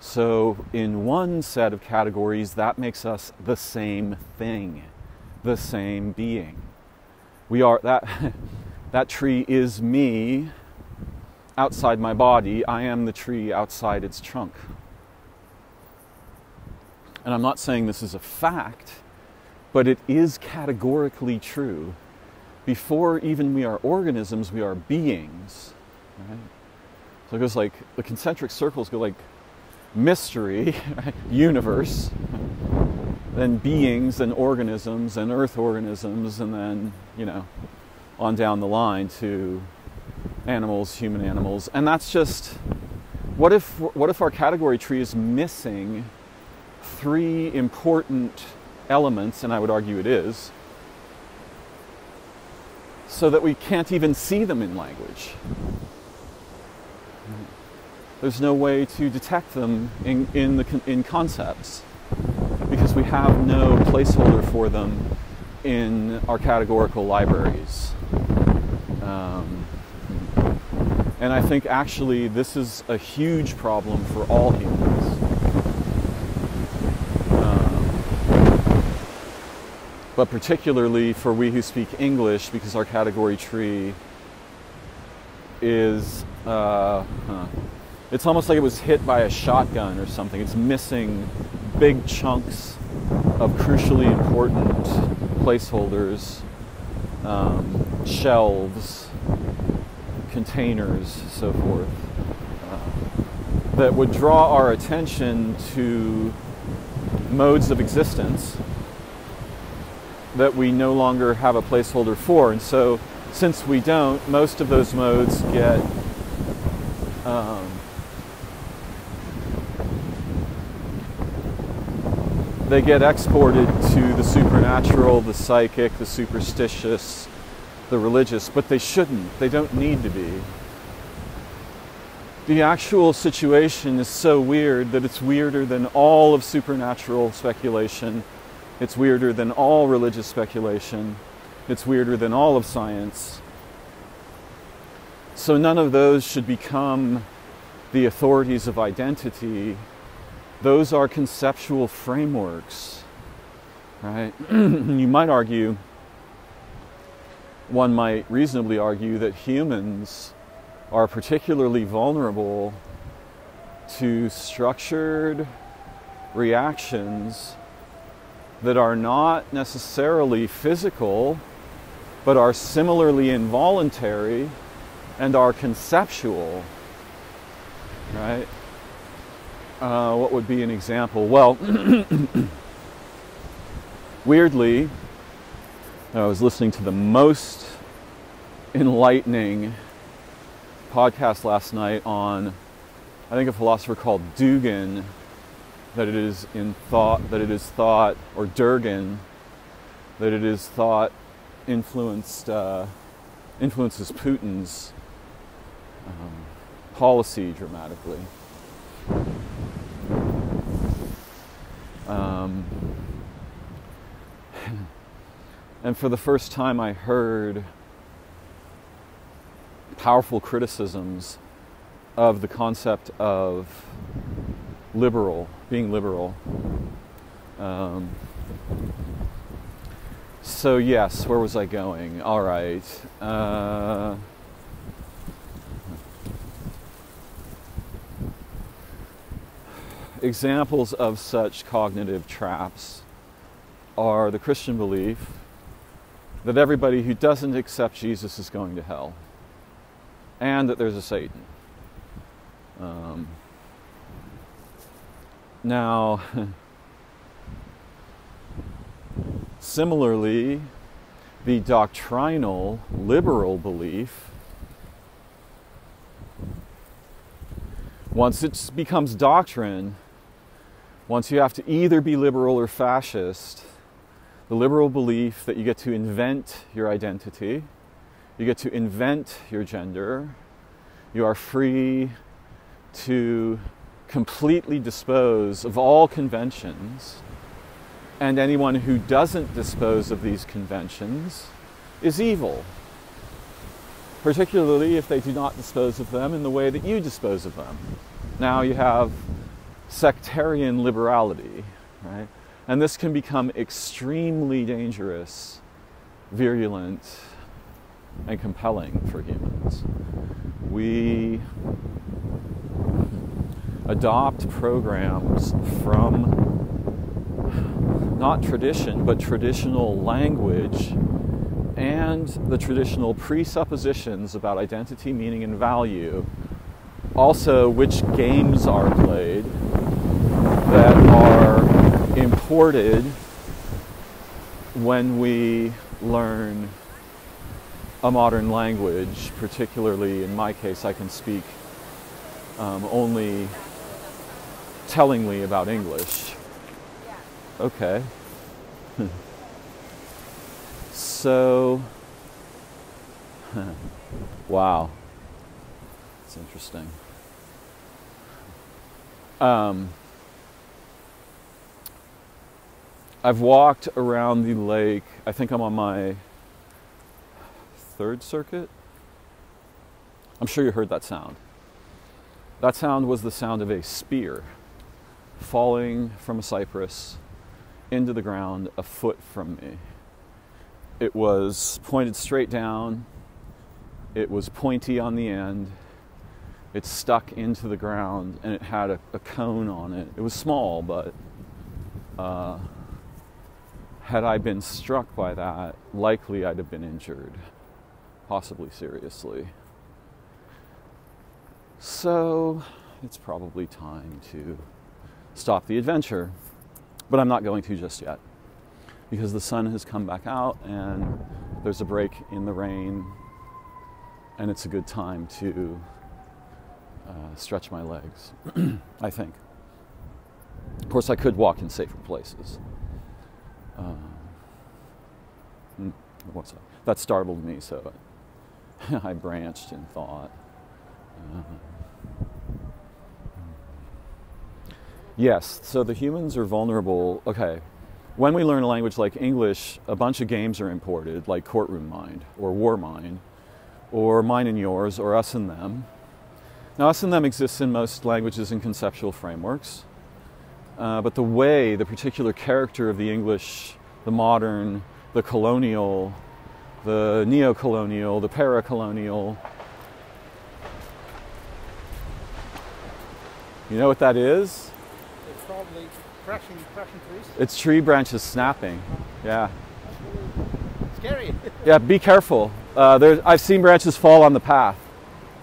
So in one set of categories, that makes us the same thing, the same being. We are, that, that tree is me outside my body. I am the tree outside its trunk. And I'm not saying this is a fact, but it is categorically true. Before even we are organisms, we are beings. Right? So it goes like, the concentric circles go like mystery, right? Universe, then beings and organisms and earth organisms, and then, you know, on down the line to animals, human animals. And that's just, what if, what if our category tree is missing three important elements, and I would argue it is, so that we can't even see them in language? There's no way to detect them in, in, the, in concepts, because we have no placeholder for them in our categorical libraries. Um, And I think actually this is a huge problem for all humans. Um, but particularly for we who speak English, because our category tree is, uh, huh. It's almost like it was hit by a shotgun or something. It's missing big chunks of crucially important placeholders, um, shelves, containers, so forth, uh, that would draw our attention to modes of existence that we no longer have a placeholder for. And so, since we don't, most of those modes get um, they get exported to the supernatural, the psychic, the superstitious, the religious, but they shouldn't. They don't need to be. The actual situation is so weird that it's weirder than all of supernatural speculation. It's weirder than all religious speculation. It's weirder than all of science. So none of those should become the authorities of identity. Those are conceptual frameworks, right? You might argue, one might reasonably argue, that humans are particularly vulnerable to structured reactions that are not necessarily physical, but are similarly involuntary and are conceptual, right? Uh, what would be an example? Well, weirdly, I was listening to the most enlightening podcast last night on, I think, a philosopher called Dugin, that it is in thought, that it is thought, or Durgan, that it is thought influenced, uh, influences Putin's um, policy dramatically. Um, and for the first time I heard powerful criticisms of the concept of liberal, being liberal. Um, so yes, where was I going? All right. Uh, examples of such cognitive traps are the Christian belief that everybody who doesn't accept Jesus is going to hell, and that there's a Satan. Um, now, similarly, the doctrinal liberal belief, once it becomes doctrine, once you have to either be liberal or fascist, the liberal belief that you get to invent your identity, you get to invent your gender, you are free to completely dispose of all conventions, and anyone who doesn't dispose of these conventions is evil, particularly if they do not dispose of them in the way that you dispose of them. Now you have sectarian liberality, right? And this can become extremely dangerous, virulent, and compelling for humans. We adopt programs from not tradition, but traditional language and the traditional presuppositions about identity, meaning, and value. Also, which games are played that are imported when we learn a modern language, particularly in my case, I can speak um, only tellingly about English. Okay. So, wow, it's interesting. Um, I've walked around the lake, I think I'm on my third circuit, I'm sure you heard that sound. That sound was the sound of a spear falling from a cypress into the ground a foot from me. It was pointed straight down. It was pointy on the end. It stuck into the ground, and it had a, a cone on it. It was small, but uh, had I been struck by that, likely I'd have been injured, possibly seriously. So it's probably time to stop the adventure, but I'm not going to just yet, because the sun has come back out and there's a break in the rain, and it's a good time to uh, stretch my legs, I think. Of course, I could walk in safer places. Uh, what's that? That startled me, so I branched in thought. Uh, yes, so the humans are vulnerable. Okay, when we learn a language like English, a bunch of games are imported, like Courtroom Mind, or War Mind, or Mine and Yours, or Us and Them. Now, Us and Them exists in most languages and conceptual frameworks, uh, but the way, the particular character of the English, the modern, the colonial, the neo-colonial, the para-colonial, you know what that is? It's probably crashing, crashing trees. It's tree branches snapping. Yeah. That's really scary. Yeah, be careful. Uh, there, I've seen branches fall on the path.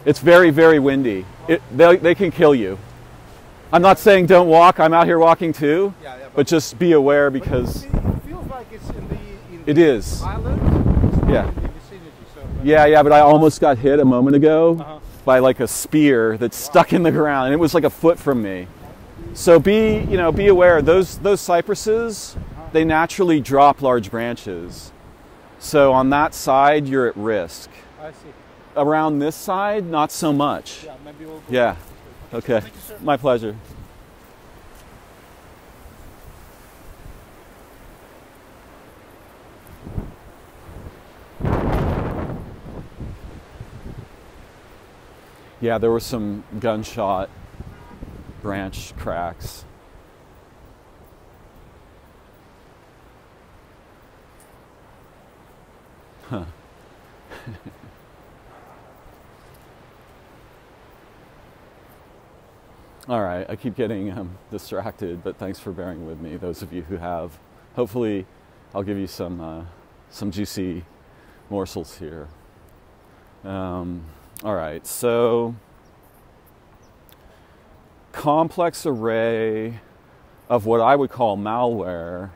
It's very, very windy. It, they, they can kill you. I'm not saying don't walk. I'm out here walking too. Yeah, yeah, but, but just be aware, because it feels like it's in the, in the it is. Island. It's yeah. In the vicinity, so yeah, yeah, but I almost got hit a moment ago. Uh-huh. By like a spear that's stuck in the ground, and it was like a foot from me. So be, you know, be aware, those, those cypresses, they naturally drop large branches. So on that side, you're at risk. I see. Around this side, not so much. Yeah, maybe we'll go. Yeah, okay, thank you, sir. My pleasure. Yeah, there were some gunshot branch cracks. Huh. All right, I keep getting um, distracted, but thanks for bearing with me, those of you who have. Hopefully, I'll give you some, uh, some juicy morsels here. Um, All right, so complex array of what I would call malware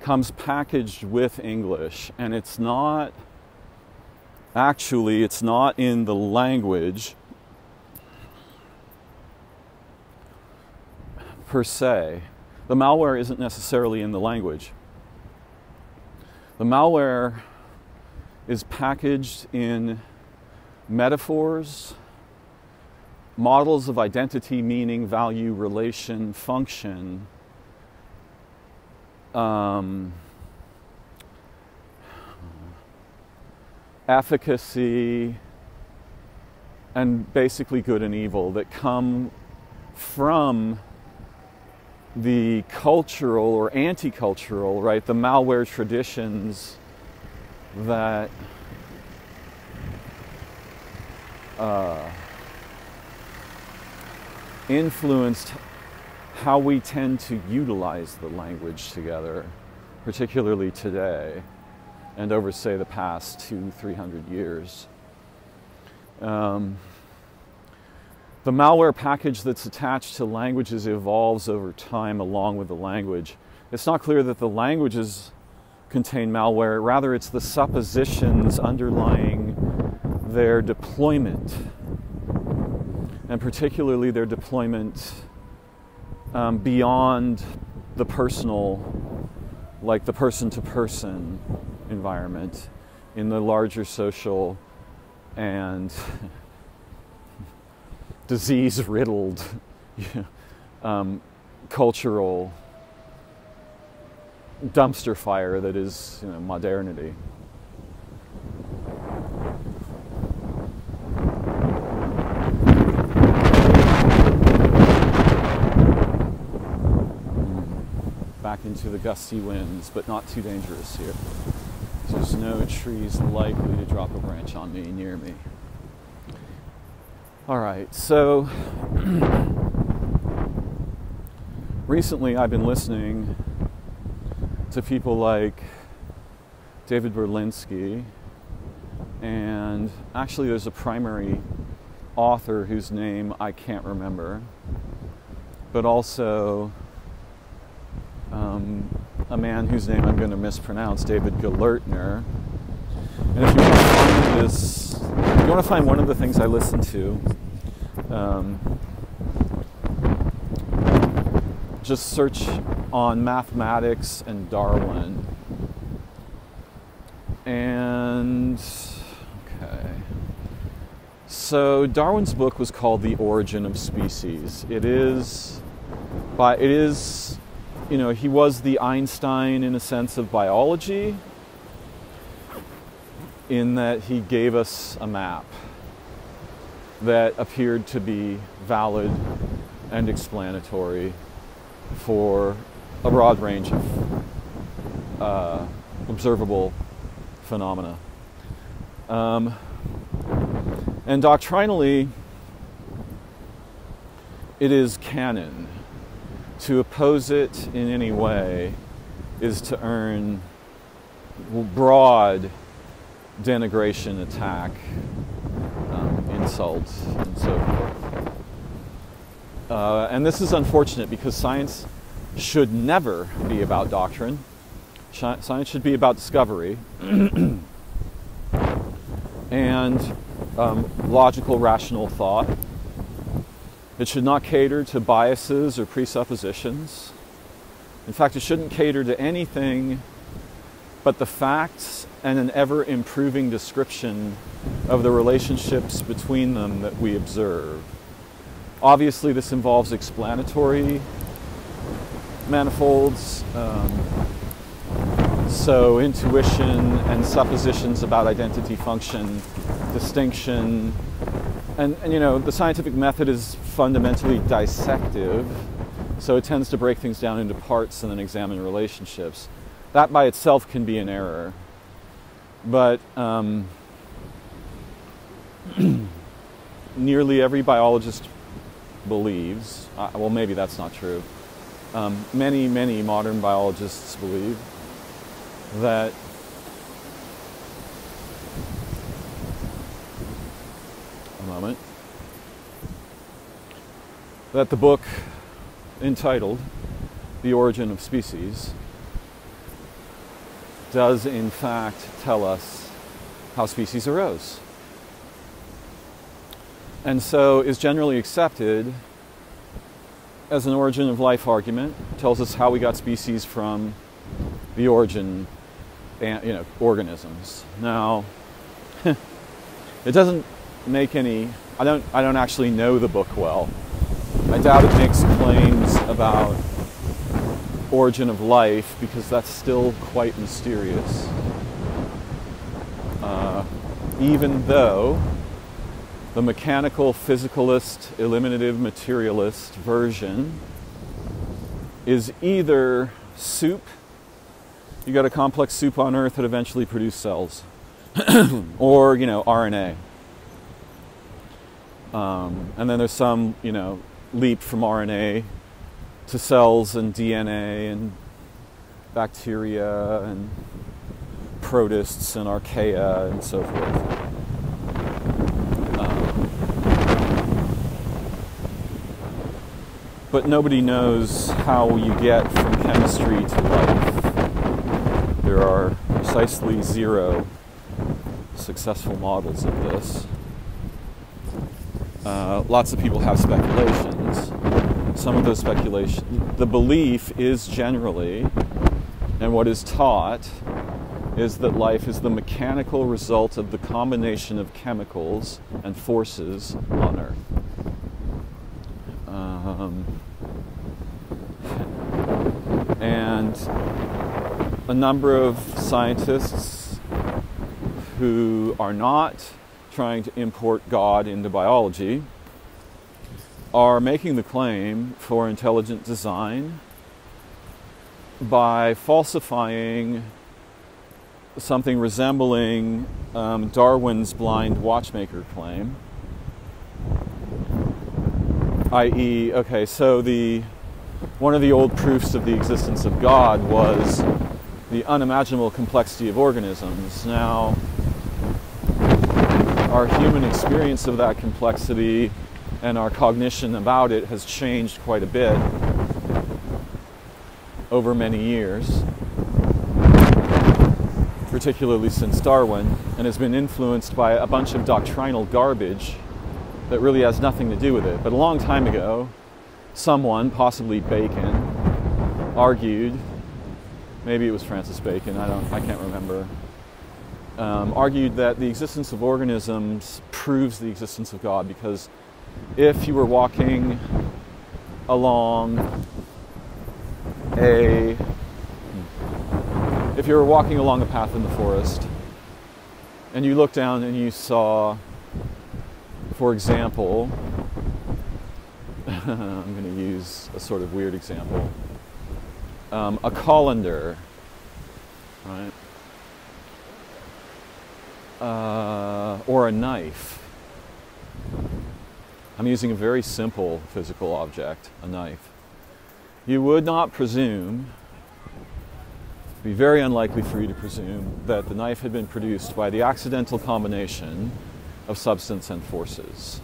comes packaged with English, and it's not, actually, it's not in the language per se. The malware isn't necessarily in the language. The malware is packaged in metaphors, models of identity, meaning, value, relation, function, um, efficacy, and basically good and evil that come from the cultural or anti-cultural, right, the malware traditions that Uh, influenced how we tend to utilize the language together, particularly today, and over, say, the past two, three hundred years. Um, the malware package that's attached to languages evolves over time along with the language. It's not clear that the languages contain malware, rather it's the suppositions underlying their deployment, and particularly their deployment um, beyond the personal, like the person-to-person environment, in the larger social and disease-riddled, you know, um, cultural dumpster fire that is, you know, modernity. back into the gusty winds, but not too dangerous here. So there's no trees likely to drop a branch on me, near me. All right, so recently I've been listening to people like David Berlinski, and actually there's a primary author whose name I can't remember, but also um, a man whose name I'm going to mispronounce, David Gelernter. And if you want to find this, if you want to find one of the things I listen to, um, just search on mathematics and Darwin. And, okay. So Darwin's book was called The Origin of Species. It is, by, it is, you know, he was the Einstein in a sense of biology, in that he gave us a map that appeared to be valid and explanatory for a broad range of uh, observable phenomena. Um, and doctrinally, it is canon. To oppose it in any way is to earn broad denigration, attack, um, insults, and so forth. Uh, and this is unfortunate because science should never be about doctrine. Science should be about discovery and um, logical, rational thought. It should not cater to biases or presuppositions. In fact, it shouldn't cater to anything but the facts and an ever-improving description of the relationships between them that we observe. Obviously, this involves explanatory manifolds, um, so intuition and suppositions about identity, function, distinction, and, and you know, the scientific method is fundamentally dissective, so it tends to break things down into parts and then examine relationships. That by itself can be an error, but um, nearly every biologist believes, uh, well maybe that's not true, um, many, many modern biologists believe that a moment that the book entitled The Origin of Species does in fact tell us how species arose, and so is generally accepted as an origin of life argument. It tells us how we got species from the origin, you know, organisms. Now, it doesn't make any, I don't, I don't actually know the book well. I doubt it makes claims about origin of life because that's still quite mysterious. Uh, even though the mechanical, physicalist, eliminative, materialist version is either soup, you got a complex soup on Earth that eventually produced cells, or, you know, R N A. Um, and then there's some, you know, leap from R N A to cells and D N A and bacteria and protists and archaea and so forth. Um, but nobody knows how you get from chemistry to life. There are precisely zero successful models of this. Uh, lots of people have speculations. Some of those speculations, the belief is generally, and what is taught, is that life is the mechanical result of the combination of chemicals and forces on Earth. Um, and... A number of scientists who are not trying to import God into biology are making the claim for intelligent design by falsifying something resembling um, Darwin's blind watchmaker claim. that is, okay, so the one of the old proofs of the existence of God was the unimaginable complexity of organisms. Now, our human experience of that complexity and our cognition about it has changed quite a bit over many years, particularly since Darwin, and has been influenced by a bunch of doctrinal garbage that really has nothing to do with it. But a long time ago, someone, possibly Bacon, argued, maybe it was Francis Bacon, I don't, I can't remember, um, argued that the existence of organisms proves the existence of God, because if you were walking along a, if you were walking along a path in the forest and you looked down and you saw, for example, I'm going to use a sort of weird example, um, a colander, right? Uh, or a knife. I'm using a very simple physical object, a knife. You would not presume, it would be very unlikely for you to presume, that the knife had been produced by the accidental combination of substance and forces.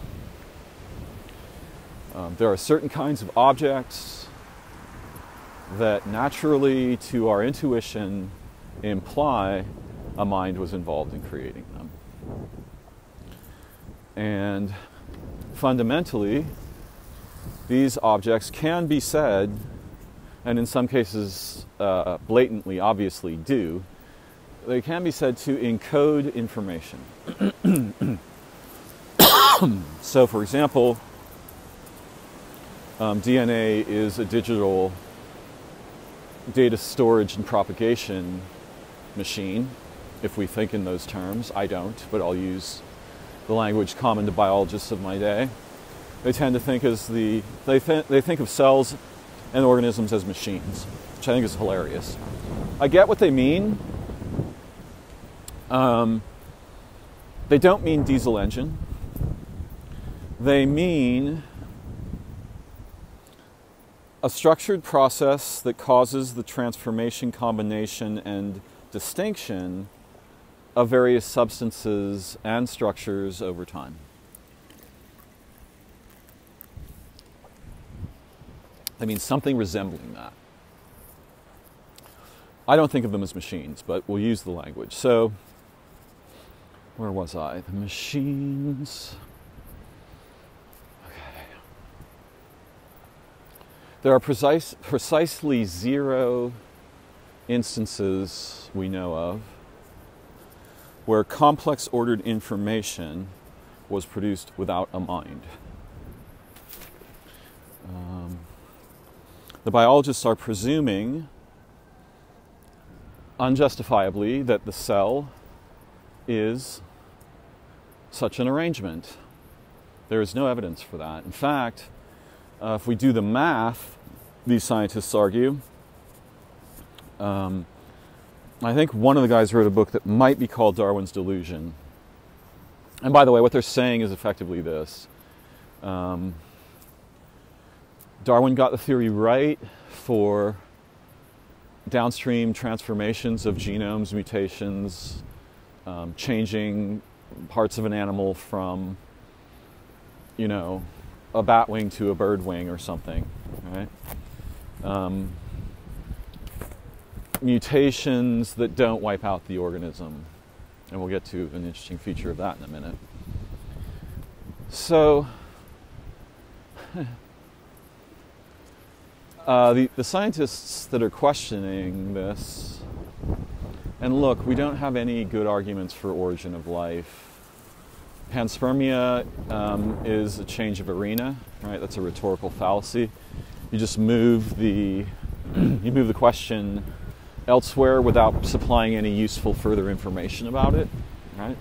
Um, there are certain kinds of objects that naturally, to our intuition, imply a mind was involved in creating them. And fundamentally, these objects can be said, and in some cases uh, blatantly, obviously do, they can be said to encode information. So, for example, um, D N A is a digital data storage and propagation machine, if we think in those terms. I don't, but I'll use the language common to biologists of my day. They tend to think as the, they, th they think of cells and organisms as machines, which I think is hilarious. I get what they mean. Um, they don't mean diesel engine. They mean a structured process that causes the transformation, combination, and distinction of various substances and structures over time. I mean, something resembling that. I don't think of them as machines, but we'll use the language. So, where was I? The machines. Okay. There are precise, precisely zero instances we know of where complex ordered information was produced without a mind. Um, The biologists are presuming, unjustifiably, that the cell is such an arrangement. There is no evidence for that. In fact, uh, if we do the math, these scientists argue, um, I think one of the guys wrote a book that might be called Darwin's Delusion. And by the way, what they're saying is effectively this. Um, Darwin got the theory right for downstream transformations of genomes, mutations, um, changing parts of an animal from, you know, a bat wing to a bird wing or something, right? Um, mutations that don't wipe out the organism. And we'll get to an interesting feature of that in a minute. So... Uh, the, the scientists that are questioning this, and look, we don't have any good arguments for origin of life. Panspermia um, is a change of arena, right? That's a rhetorical fallacy. You just move the, you move the question elsewhere without supplying any useful further information about it, right?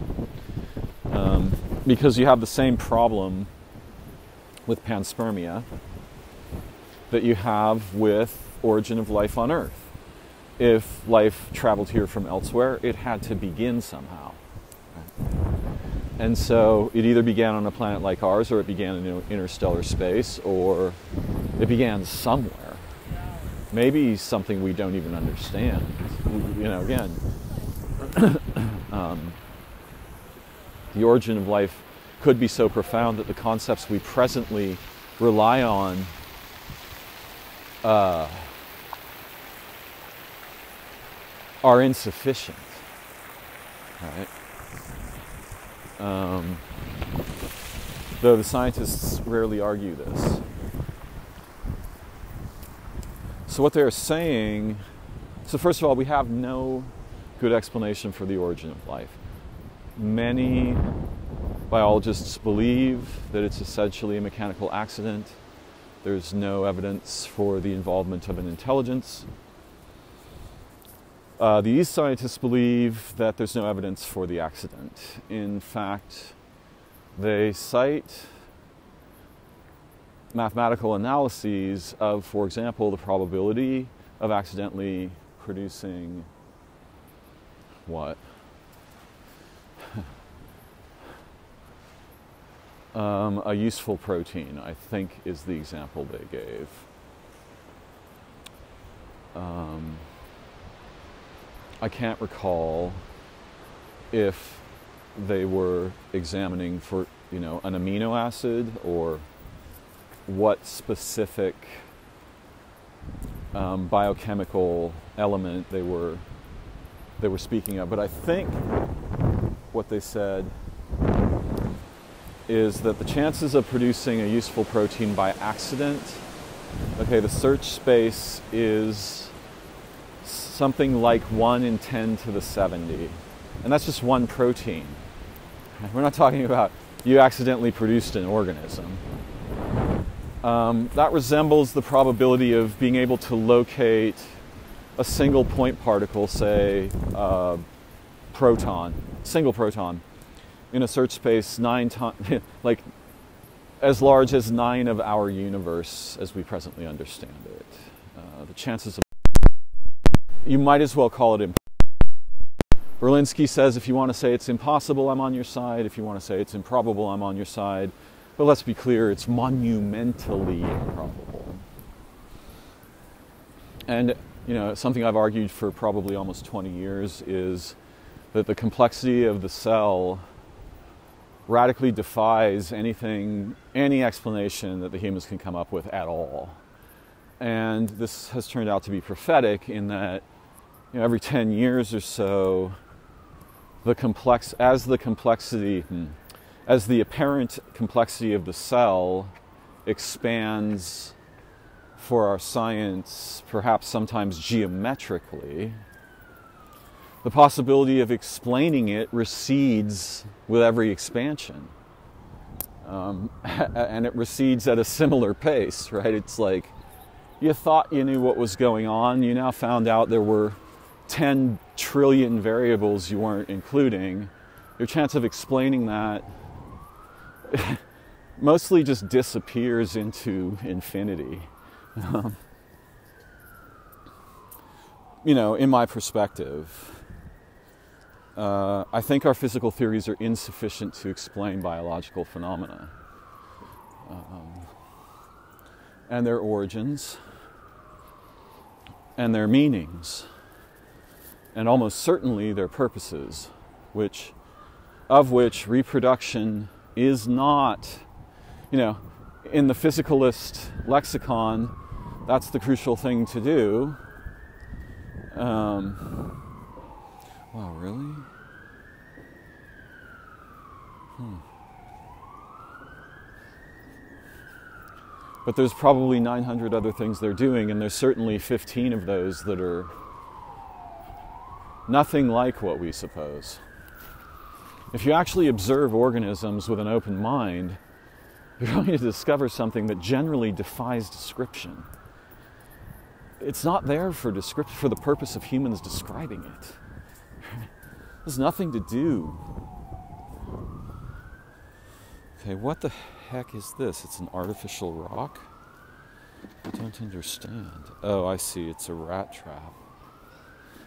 Um, because you have the same problem with panspermia that you have with origin of life on Earth. if life traveled here from elsewhere, it had to begin somehow. And so it either began on a planet like ours, or it began in interstellar space, or it began somewhere. Maybe something we don't even understand. You know, again, um, the origin of life could be so profound that the concepts we presently rely on uh, are insufficient, right? Um, though the scientists rarely argue this. So what they're saying, so first of all, we have no good explanation for the origin of life. Many biologists believe that it's essentially a mechanical accident. There's no evidence for the involvement of an intelligence. Uh, these scientists believe that there's no evidence for the accident. In fact, they cite mathematical analyses of, for example, the probability of accidentally producing what? um, a useful protein, I think, is the example they gave. Um, I can't recall if they were examining for, you know, an amino acid or what specific um, biochemical element they were they were speaking of. But I think what they said is that the chances of producing a useful protein by accident, okay, the search space is something like one in ten to the seventy. And that's just one protein. We're not talking about you accidentally produced an organism. Um, that resembles the probability of being able to locate a single point particle, say uh, proton, single proton, in a search space nine times, like as large as nine of our universe as we presently understand it. Uh, the chances of You might as well call it impossible. Berlinski says, if you want to say it's impossible, I'm on your side. If you want to say it's improbable, I'm on your side. But let's be clear, it's monumentally improbable. And, you know, something I've argued for probably almost twenty years is that the complexity of the cell radically defies anything, any explanation that the humans can come up with at all. And this has turned out to be prophetic in that, you know, every ten years or so, the complex, as the complexity, as the apparent complexity of the cell expands for our science, perhaps sometimes geometrically, the possibility of explaining it recedes with every expansion. Um, and it recedes at a similar pace, right? It's like, you thought you knew what was going on. You now found out there were ten trillion variables you weren't including. Your chance of explaining that mostly just disappears into infinity. Um, you know, in my perspective, uh, I think our physical theories are insufficient to explain biological phenomena um, and their origins, and their meanings, and almost certainly their purposes, which, of which reproduction is not, you know, in the physicalist lexicon, that's the crucial thing to do. Um, wow, really? Hmm. But there's probably nine hundred other things they're doing, and there's certainly fifteen of those that are nothing like what we suppose. If you actually observe organisms with an open mind, you're going to discover something that generally defies description. It's not there for, descript- for the purpose of humans describing it. There's nothing to do. Okay, what the heck is this? It's an artificial rock? I don't understand. Oh, I see. It's a rat trap.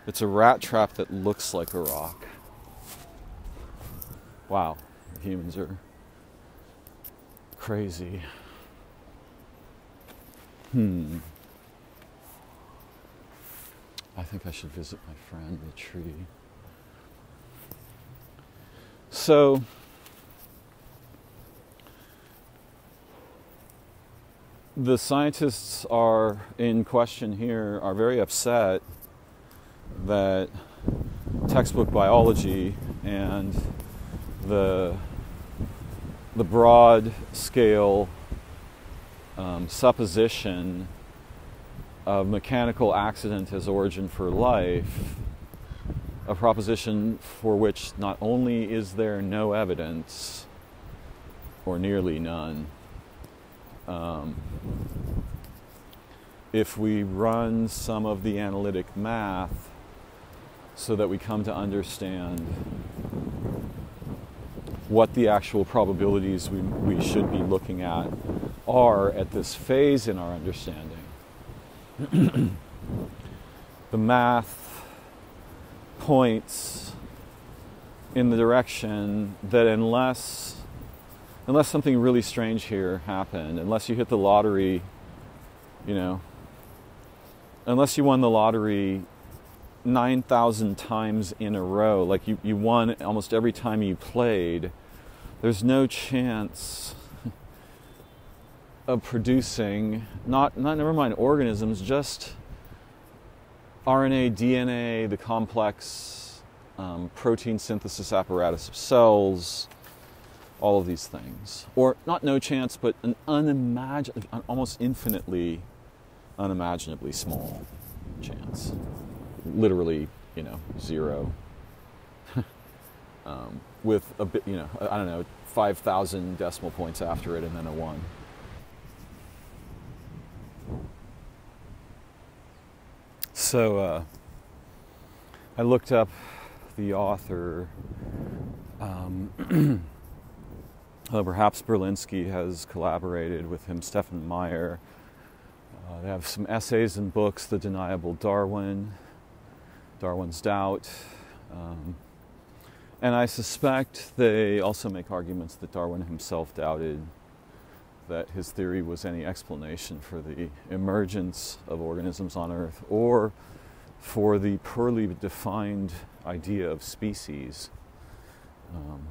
It's a rat trap that looks like a rock. Wow, humans are crazy. Hmm. I think I should visit my friend, the tree. So, the scientists are in question here are very upset that textbook biology and the the broad scale um, supposition of mechanical accident as origin for life, a proposition for which not only is there no evidence, or nearly none, Um, if we run some of the analytic math so that we come to understand what the actual probabilities we, we should be looking at are at this phase in our understanding. The math points in the direction that unless Unless something really strange here happened, unless you hit the lottery, you know, unless you won the lottery nine thousand times in a row, like you, you won almost every time you played, there's no chance of producing, not, not never mind organisms, just R N A, D N A, the complex um, protein synthesis apparatus of cells, all of these things. Or not no chance, but an unimagin- almost infinitely, unimaginably small chance. Literally, you know, zero. um, with a bit, you know, I don't know, five thousand decimal points after it and then a one. So uh, I looked up the author. Um, Uh, perhaps Berlinski has collaborated with him, Stephen Meyer. Uh, they have some essays and books, The Deniable Darwin, Darwin's Doubt. Um, and I suspect they also make arguments that Darwin himself doubted that his theory was any explanation for the emergence of organisms on Earth or for the poorly defined idea of species. Um,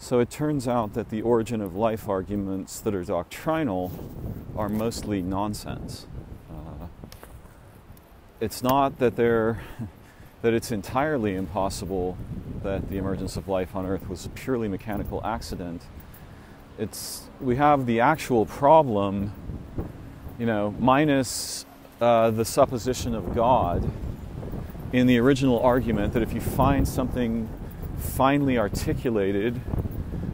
So it turns out that the origin of life arguments that are doctrinal are mostly nonsense. Uh, it's not that they're, that it's entirely impossible that the emergence of life on Earth was a purely mechanical accident. It's, we have the actual problem, you know, minus uh, the supposition of God in the original argument that if you find something finely articulated,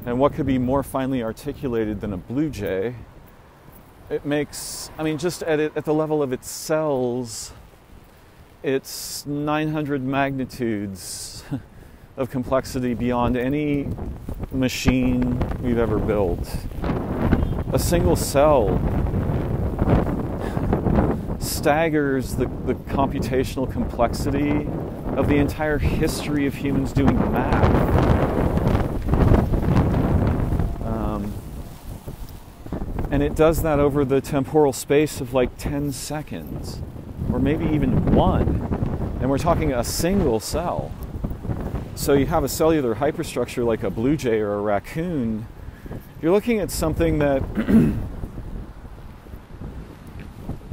and what could be more finely articulated than a blue jay? It makes, I mean, just at, it, at the level of its cells, it's nine hundred magnitudes of complexity beyond any machine we've ever built. A single cell staggers the, the computational complexity of the entire history of humans doing math. And it does that over the temporal space of like ten seconds, or maybe even one. And we're talking a single cell. So you have a cellular hyperstructure like a blue jay or a raccoon. You're looking at something that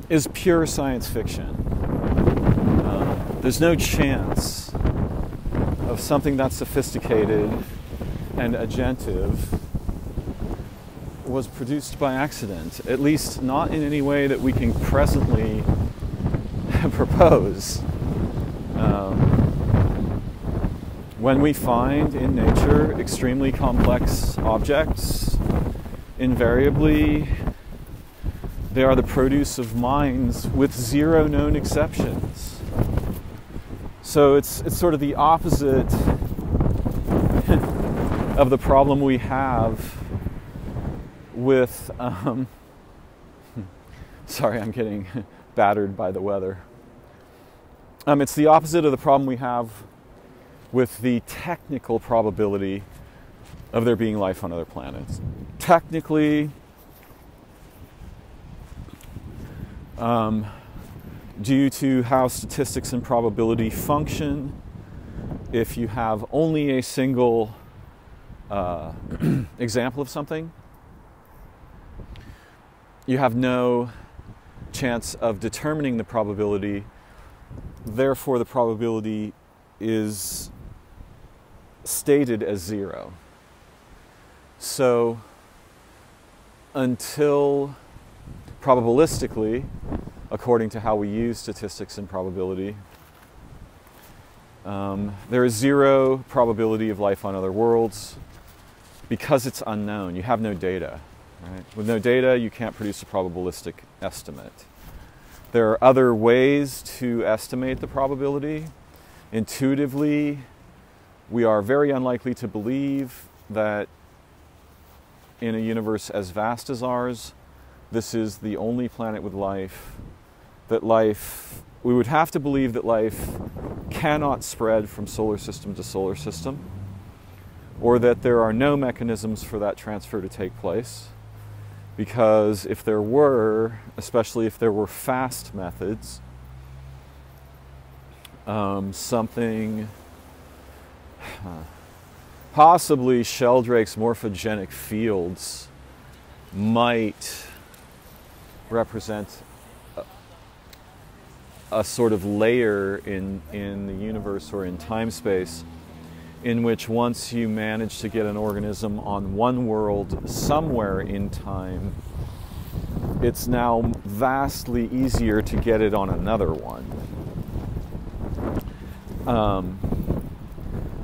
is pure science fiction. Uh, there's no chance of something that sophisticated and agentive was produced by accident, at least not in any way that we can presently propose. Um, when we find in nature extremely complex objects, invariably they are the produce of minds with zero known exceptions. So it's, it's sort of the opposite of the problem we have with um, Sorry, I'm getting battered by the weather. Um, it's the opposite of the problem we have with the technical probability of there being life on other planets. Technically, um, due to how statistics and probability function, if you have only a single uh, example of something, you have no chance of determining the probability. Therefore, the probability is stated as zero. So until probabilistically, according to how we use statistics and probability, um, there is zero probability of life on other worlds because it's unknown. You have no data. Right? With no data, you can't produce a probabilistic estimate. There are other ways to estimate the probability. Intuitively, we are very unlikely to believe that in a universe as vast as ours, this is the only planet with life, that life, we would have to believe that life cannot spread from solar system to solar system, or that there are no mechanisms for that transfer to take place, because if there were, especially if there were fast methods, um, something, uh, possibly Sheldrake's morphogenic fields might represent a, a sort of layer in, in the universe or in time-space in which once you manage to get an organism on one world somewhere in time, it's now vastly easier to get it on another one. Um,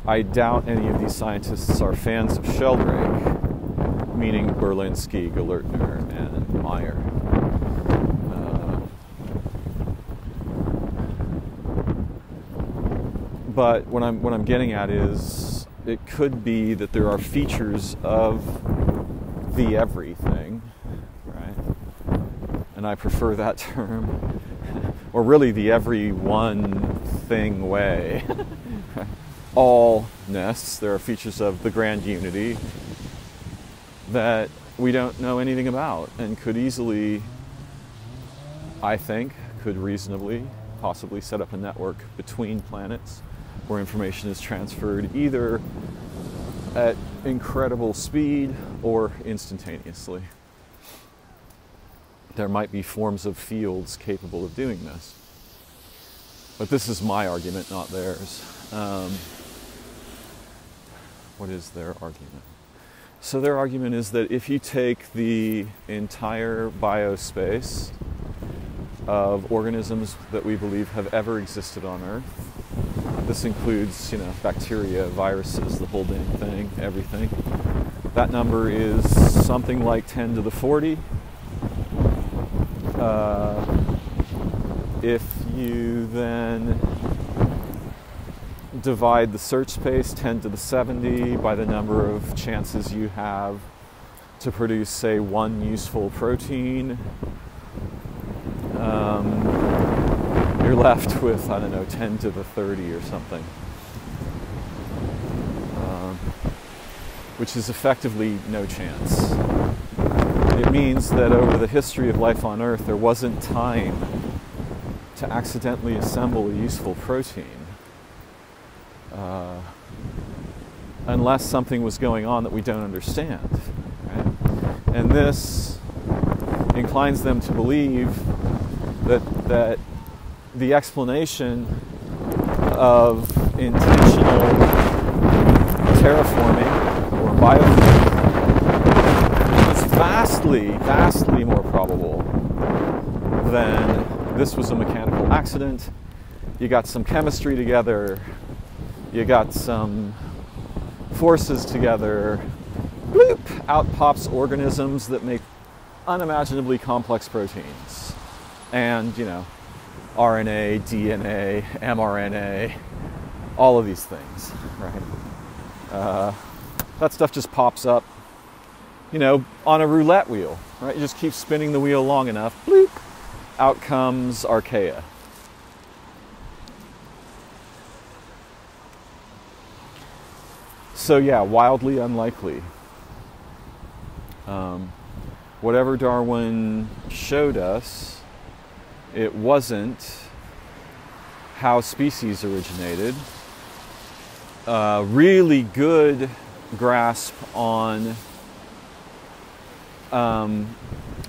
I doubt any of these scientists are fans of Sheldrake, meaning Berlinski, Gelernter, and Meyer. Uh, but what I'm, what I'm getting at is it could be that there are features of the everything, right? And I prefer that term, or really the every one thing way. Allness, there are features of the grand unity that we don't know anything about and could easily, I think, could reasonably possibly set up a network between planets where information is transferred either at incredible speed or instantaneously. There might be forms of fields capable of doing this. But this is my argument, not theirs. Um, What is their argument? So their argument is that if you take the entire biospace of organisms that we believe have ever existed on Earth, this includes, you know, bacteria, viruses, the whole damn thing, everything. That number is something like ten to the forty. Uh, if you then divide the search space ten to the seventy by the number of chances you have to produce, say, one useful protein, um, you're left with, I don't know, ten to the thirty or something, um, which is effectively no chance. It means that over the history of life on Earth, there wasn't time to accidentally assemble a useful protein. Uh, unless something was going on that we don't understand, right? And this inclines them to believe that, that the explanation of intentional terraforming or biofuel is vastly, vastly more probable than this was a mechanical accident. You got some chemistry together, you got some forces together, bloop, out pops organisms that make unimaginably complex proteins. And, you know, R N A, D N A, m R N A, all of these things, right? Uh, that stuff just pops up, you know, on a roulette wheel, right? You just keep spinning the wheel long enough, bloop, out comes archaea. So yeah, wildly unlikely. Um, whatever Darwin showed us, it wasn't how species originated. Uh, really good grasp on um,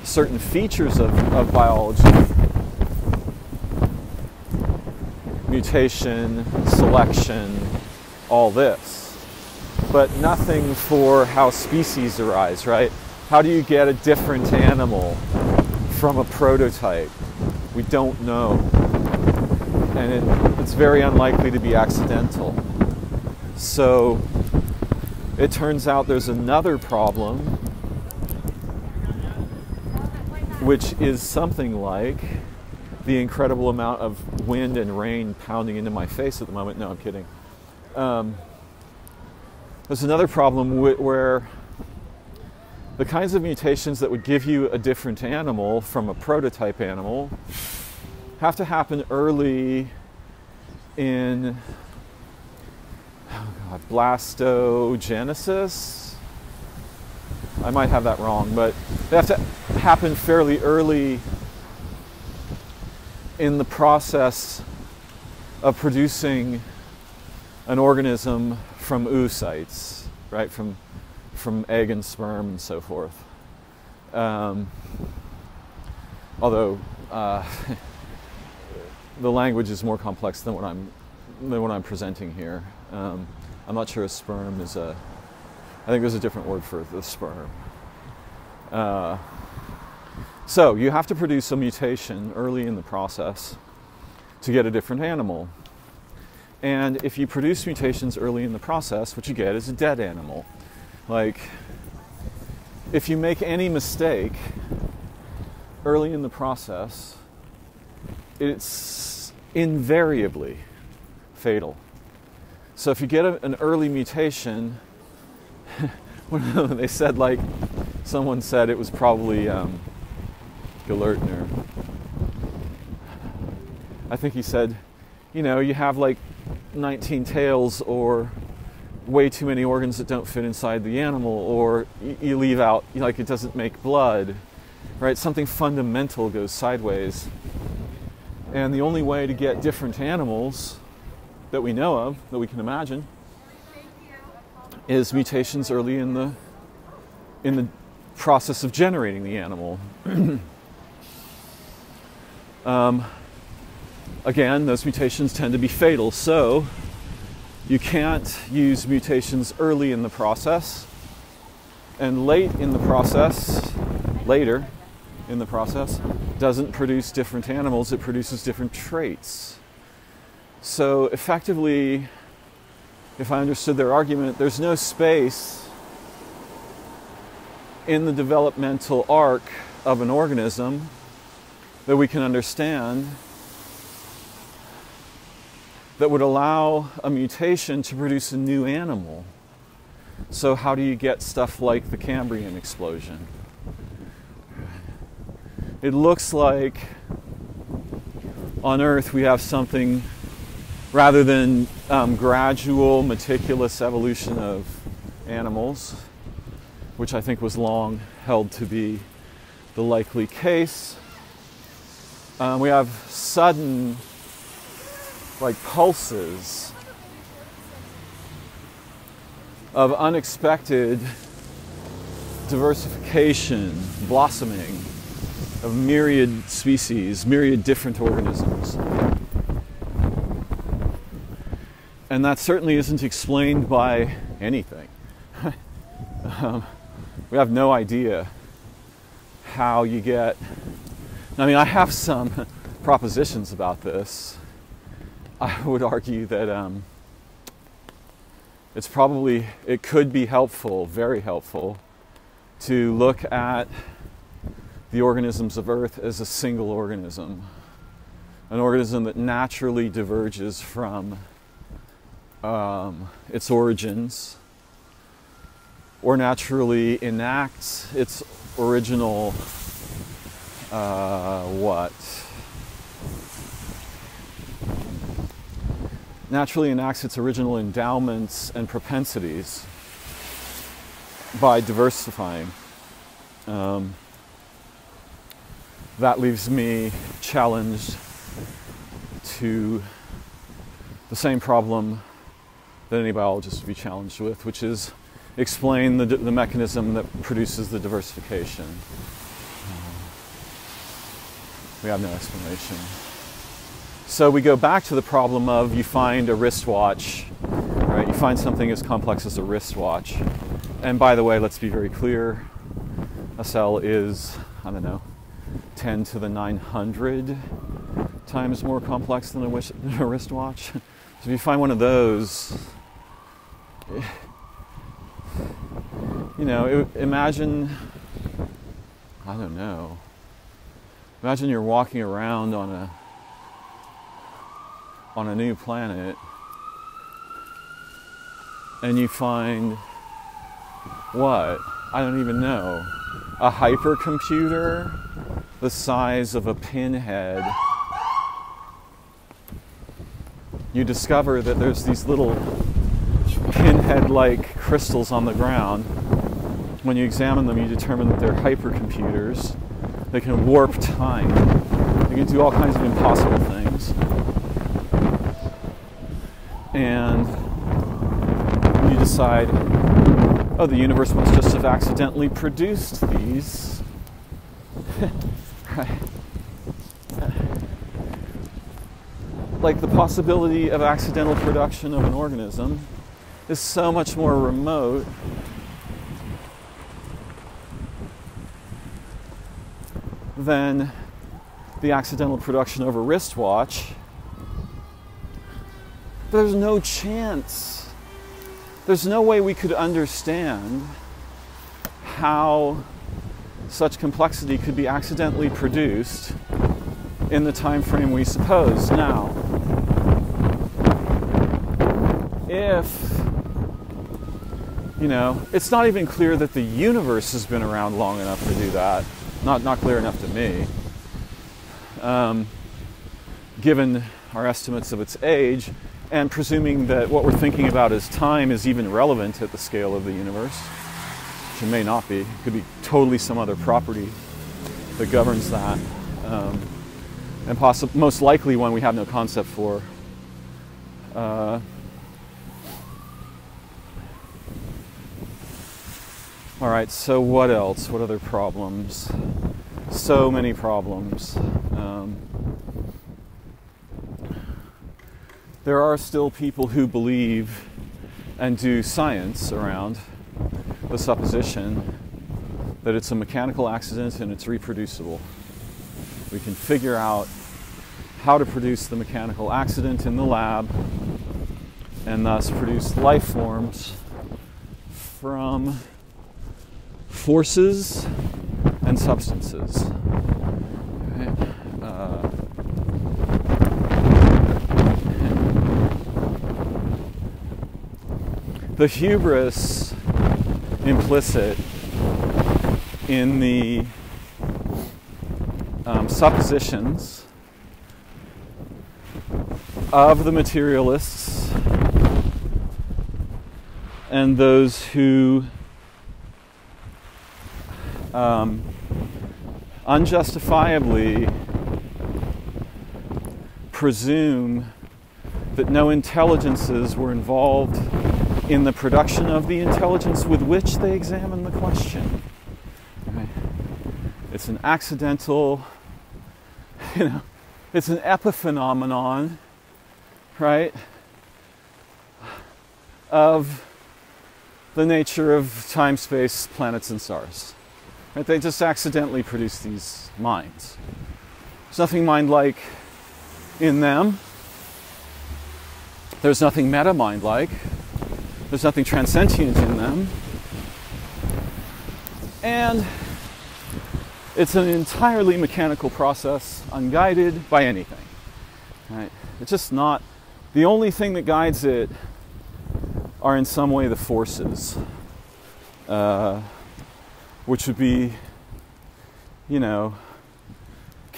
certain features of, of biology. Mutation, selection, all this. But nothing for how species arise, right? How do you get a different animal from a prototype? We don't know. And it, it's very unlikely to be accidental. So it turns out there's another problem, which is something like the incredible amount of wind and rain pounding into my face at the moment. No, I'm kidding. Um, There's another problem where the kinds of mutations that would give you a different animal from a prototype animal have to happen early in, oh God, blastogenesis. I might have that wrong, but they have to happen fairly early in the process of producing an organism from oocytes, right, from from egg and sperm and so forth. Um, although uh, the language is more complex than what I'm than what I'm presenting here. Um, I'm not sure a sperm is a. I think there's a different word for the sperm. Uh, so you have to produce a mutation early in the process to get a different animal. And if you produce mutations early in the process, what you get is a dead animal. Like, if you make any mistake early in the process, it's invariably fatal. So if you get a, an early mutation, they said, like, someone said it was probably um, Gelernter. I think he said, you know, you have like nineteen tails, or way too many organs that don't fit inside the animal, or you leave out, like, it doesn't make blood, right? Something fundamental goes sideways. And the only way to get different animals that we know of, that we can imagine, is mutations early in the, in the process of generating the animal. um, Again, those mutations tend to be fatal, so you can't use mutations early in the process, and late in the process, later in the process, doesn't produce different animals, it produces different traits. So effectively, if I understood their argument, there's no space in the developmental arc of an organism that we can understand that would allow a mutation to produce a new animal. So how do you get stuff like the Cambrian explosion? It looks like on Earth we have something, rather than um, gradual, meticulous evolution of animals, which I think was long held to be the likely case, um, we have sudden, like, pulses of unexpected diversification, blossoming of myriad species, myriad different organisms. And that certainly isn't explained by anything. um, we have no idea how you get... I mean, I have some propositions about this. I would argue that um, it's probably, it could be helpful, very helpful, to look at the organisms of Earth as a single organism, an organism that naturally diverges from um, its origins, or naturally enacts its original uh, what? Naturally enacts its original endowments and propensities by diversifying. Um, that leaves me challenged to the same problem that any biologist would be challenged with, which is explain the, the mechanism that produces the diversification. We have no explanation. So we go back to the problem of you find a wristwatch, right? You find something as complex as a wristwatch. And by the way, let's be very clear. A cell is, I don't know, ten to the nine hundred times more complex than a, wish, than a wristwatch. So if you find one of those, you know, imagine, I don't know, imagine you're walking around on a on a new planet, and you find what? I don't even know. A hypercomputer the size of a pinhead. You discover that there's these little pinhead-like crystals on the ground. When you examine them, you determine that they're hypercomputers. They can warp time. They can do all kinds of impossible things. And you decide, oh, the universe must just have accidentally produced these. Right. Like, the possibility of accidental production of an organism is so much more remote than the accidental production of a wristwatch. There's no chance. There's no way we could understand how such complexity could be accidentally produced in the time frame we suppose. Now, if, you know, it's not even clear that the universe has been around long enough to do that. Not, not clear enough to me. Um, given our estimates of its age, and presuming that what we're thinking about as time is even relevant at the scale of the universe, which it may not be. It could be totally some other property that governs that, um, and possi- most likely one we have no concept for. Uh, all right, so what else? What other problems? So many problems. Um, There are still people who believe and do science around the supposition that it's a mechanical accident and it's reproducible. We can figure out how to produce the mechanical accident in the lab and thus produce life forms from forces and substances. The hubris implicit in the um, suppositions of the materialists and those who um, unjustifiably presume that no intelligences were involved in the production of the intelligence with which they examine the question. Right? It's an accidental, you know, it's an epiphenomenon, right, of the nature of time, space, planets, and stars. Right? They just accidentally produce these minds. There's nothing mind-like in them. There's nothing meta-mind-like. There's nothing transcendent in them. And it's an entirely mechanical process, unguided by anything. Right? It's just not, the only thing that guides it are in some way the forces, uh, which would be, you know,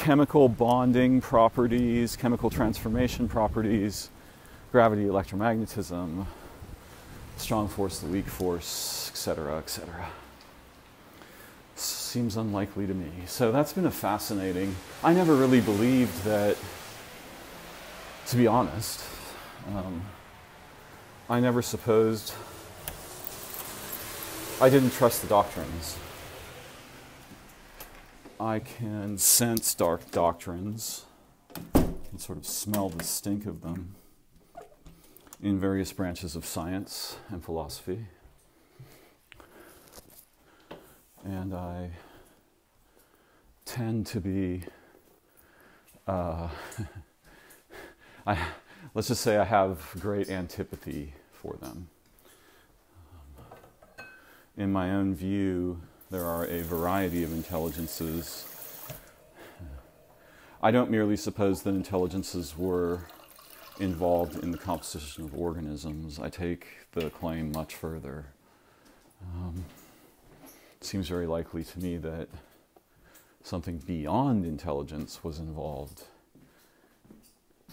chemical bonding properties, chemical transformation properties, gravity, electromagnetism, strong force, the weak force, et cetera, et cetera. Seems unlikely to me. So that's been a fascinating... I never really believed that, to be honest. Um, I never supposed... I didn't trust the doctrines. I can sense dark doctrines and sort of smell the stink of them in various branches of science and philosophy. And I tend to be, uh, I, let's just say I have great antipathy for them. Um, in my own view, there are a variety of intelligences. I don't merely suppose that intelligences were involved in the composition of organisms. I take the claim much further. Um, It seems very likely to me that something beyond intelligence was involved,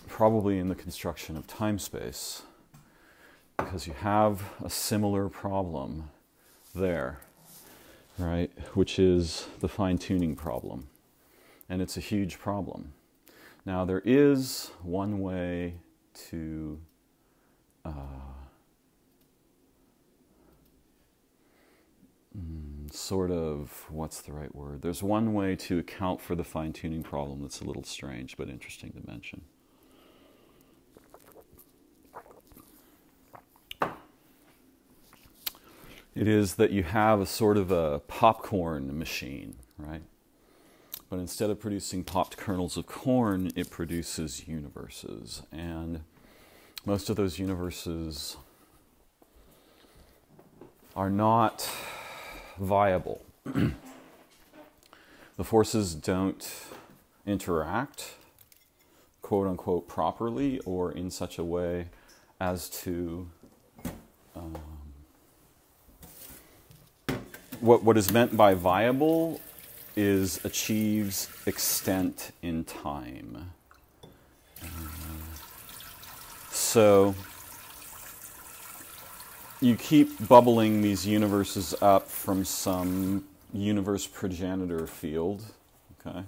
probably in the construction of time-space, because you have a similar problem there, right, which is the fine-tuning problem, and it's a huge problem. Now, there is one way to... Uh, sort of, what's the right word? There's one way to account for the fine-tuning problem that's a little strange but interesting to mention. It is that you have a sort of a popcorn machine, right? But instead of producing popped kernels of corn, it produces universes. And most of those universes are not viable. The forces don't interact, quote unquote, properly or in such a way as to um, what what is meant by viable is achieves extent in time. Um, so you keep bubbling these universes up from some universe progenitor field, okay?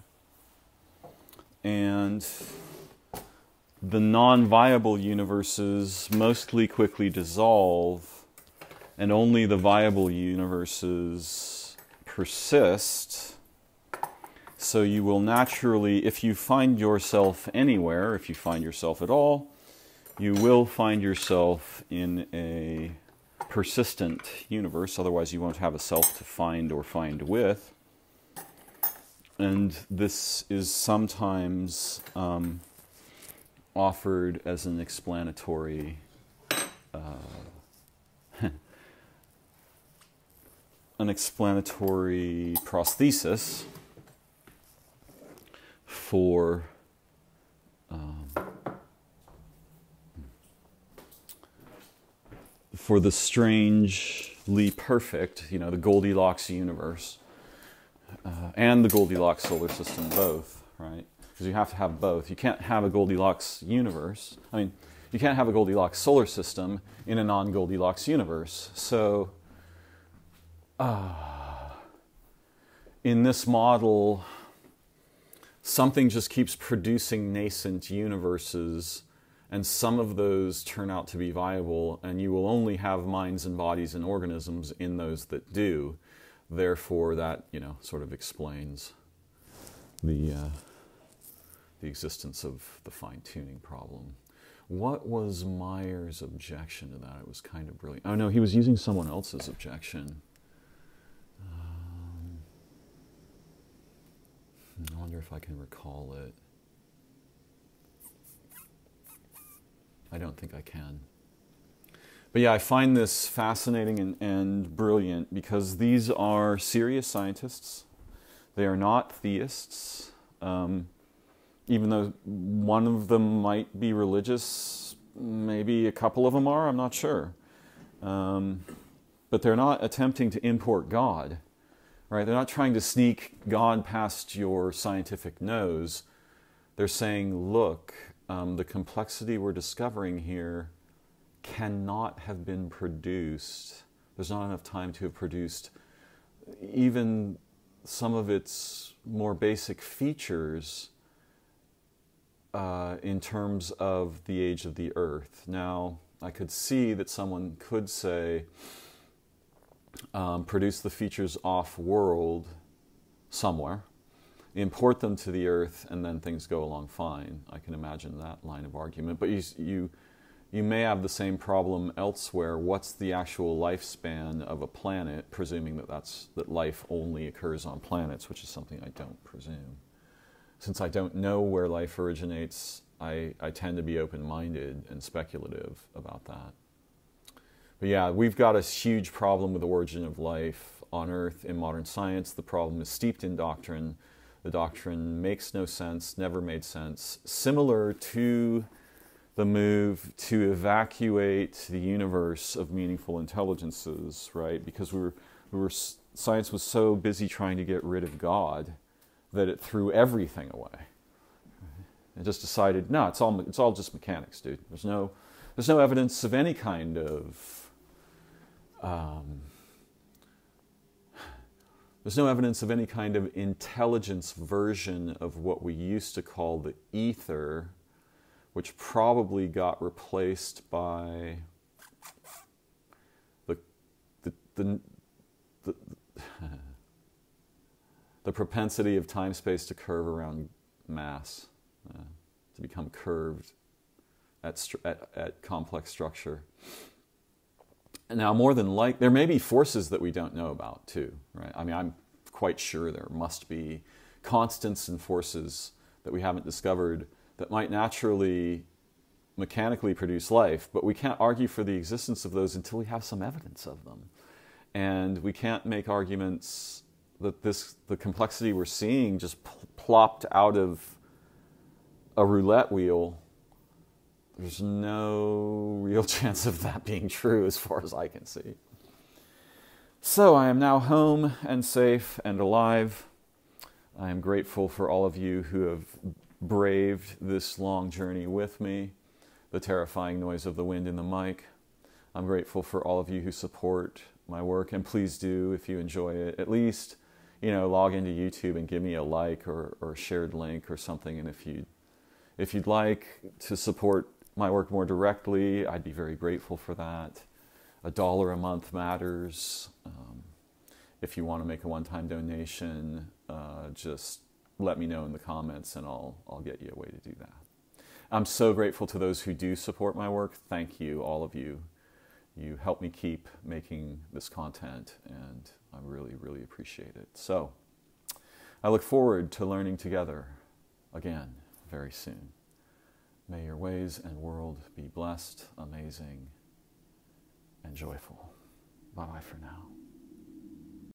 And the non-viable universes mostly quickly dissolve, and only the viable universes persist. So you will naturally, if you find yourself anywhere, if you find yourself at all, you will find yourself in a persistent universe, otherwise you won't have a self to find or find with. And this is sometimes um, offered as an explanatory uh, an explanatory prosthesis for um, for the strangely perfect, you know, the Goldilocks universe, uh, and the Goldilocks solar system, both, right? Because you have to have both. You can't have a Goldilocks universe. I mean, you can't have a Goldilocks solar system in a non-Goldilocks universe. So, uh, in this model, something just keeps producing nascent universes, and some of those turn out to be viable, and you will only have minds and bodies and organisms in those that do. Therefore, that, you know, sort of explains the, uh, the existence of the fine-tuning problem. What was Meyer's objection to that? It was kind of brilliant. Oh, no, he was using someone else's objection. Um, I wonder if I can recall it. I don't think I can. But yeah, I find this fascinating and, and brilliant, because these are serious scientists. They are not theists. Um, even though one of them might be religious, maybe a couple of them are, I'm not sure. Um, but they're not attempting to import God. right? They're not trying to sneak God past your scientific nose. They're saying, look, um, the complexity we're discovering here cannot have been produced. There's not enough time to have produced even some of its more basic features uh, in terms of the age of the Earth. Now, I could see that someone could say, um, produce the features off-world somewhere, import them to the Earth, and then things go along fine. I can imagine that line of argument. But you, you, you may have the same problem elsewhere. What's the actual lifespan of a planet, presuming that, that's, that life only occurs on planets, which is something I don't presume. Since I don't know where life originates, I, I tend to be open-minded and speculative about that. But yeah, we've got a huge problem with the origin of life on Earth in modern science. The problem is steeped in doctrine. The doctrine makes no sense, never made sense, similar to the move to evacuate the universe of meaningful intelligences, right? Because we were, we were, science was so busy trying to get rid of God that it threw everything away. And just decided, no, it's all, it's all just mechanics, dude. There's no, there's no evidence of any kind of... Um, There's no evidence of any kind of intelligence version of what we used to call the ether, which probably got replaced by the, the, the, the, the propensity of time-space to curve around mass, uh, to become curved at, at, at complex structure. Now, more than like, there may be forces that we don't know about, too, right? I mean, I'm quite sure there must be constants and forces that we haven't discovered that might naturally, mechanically produce life, but we can't argue for the existence of those until we have some evidence of them. And we can't make arguments that this, the complexity we're seeing just plopped out of a roulette wheel. There's no real chance of that being true as far as I can see. So I am now home and safe and alive. I am grateful for all of you who have braved this long journey with me, the terrifying noise of the wind in the mic. I'm grateful for all of you who support my work, and please do, if you enjoy it, at least, you know, log into YouTube and give me a like or, or a shared link or something. And if you, if you'd like to support my work more directly, I'd be very grateful for that. A dollar a month matters. Um, if you want to make a one-time donation, uh, just let me know in the comments and I'll, I'll get you a way to do that. I'm so grateful to those who do support my work. Thank you, all of you. You help me keep making this content and I really, really appreciate it. So I look forward to learning together again very soon. May your ways and world be blessed, amazing, and joyful. Bye-bye for now.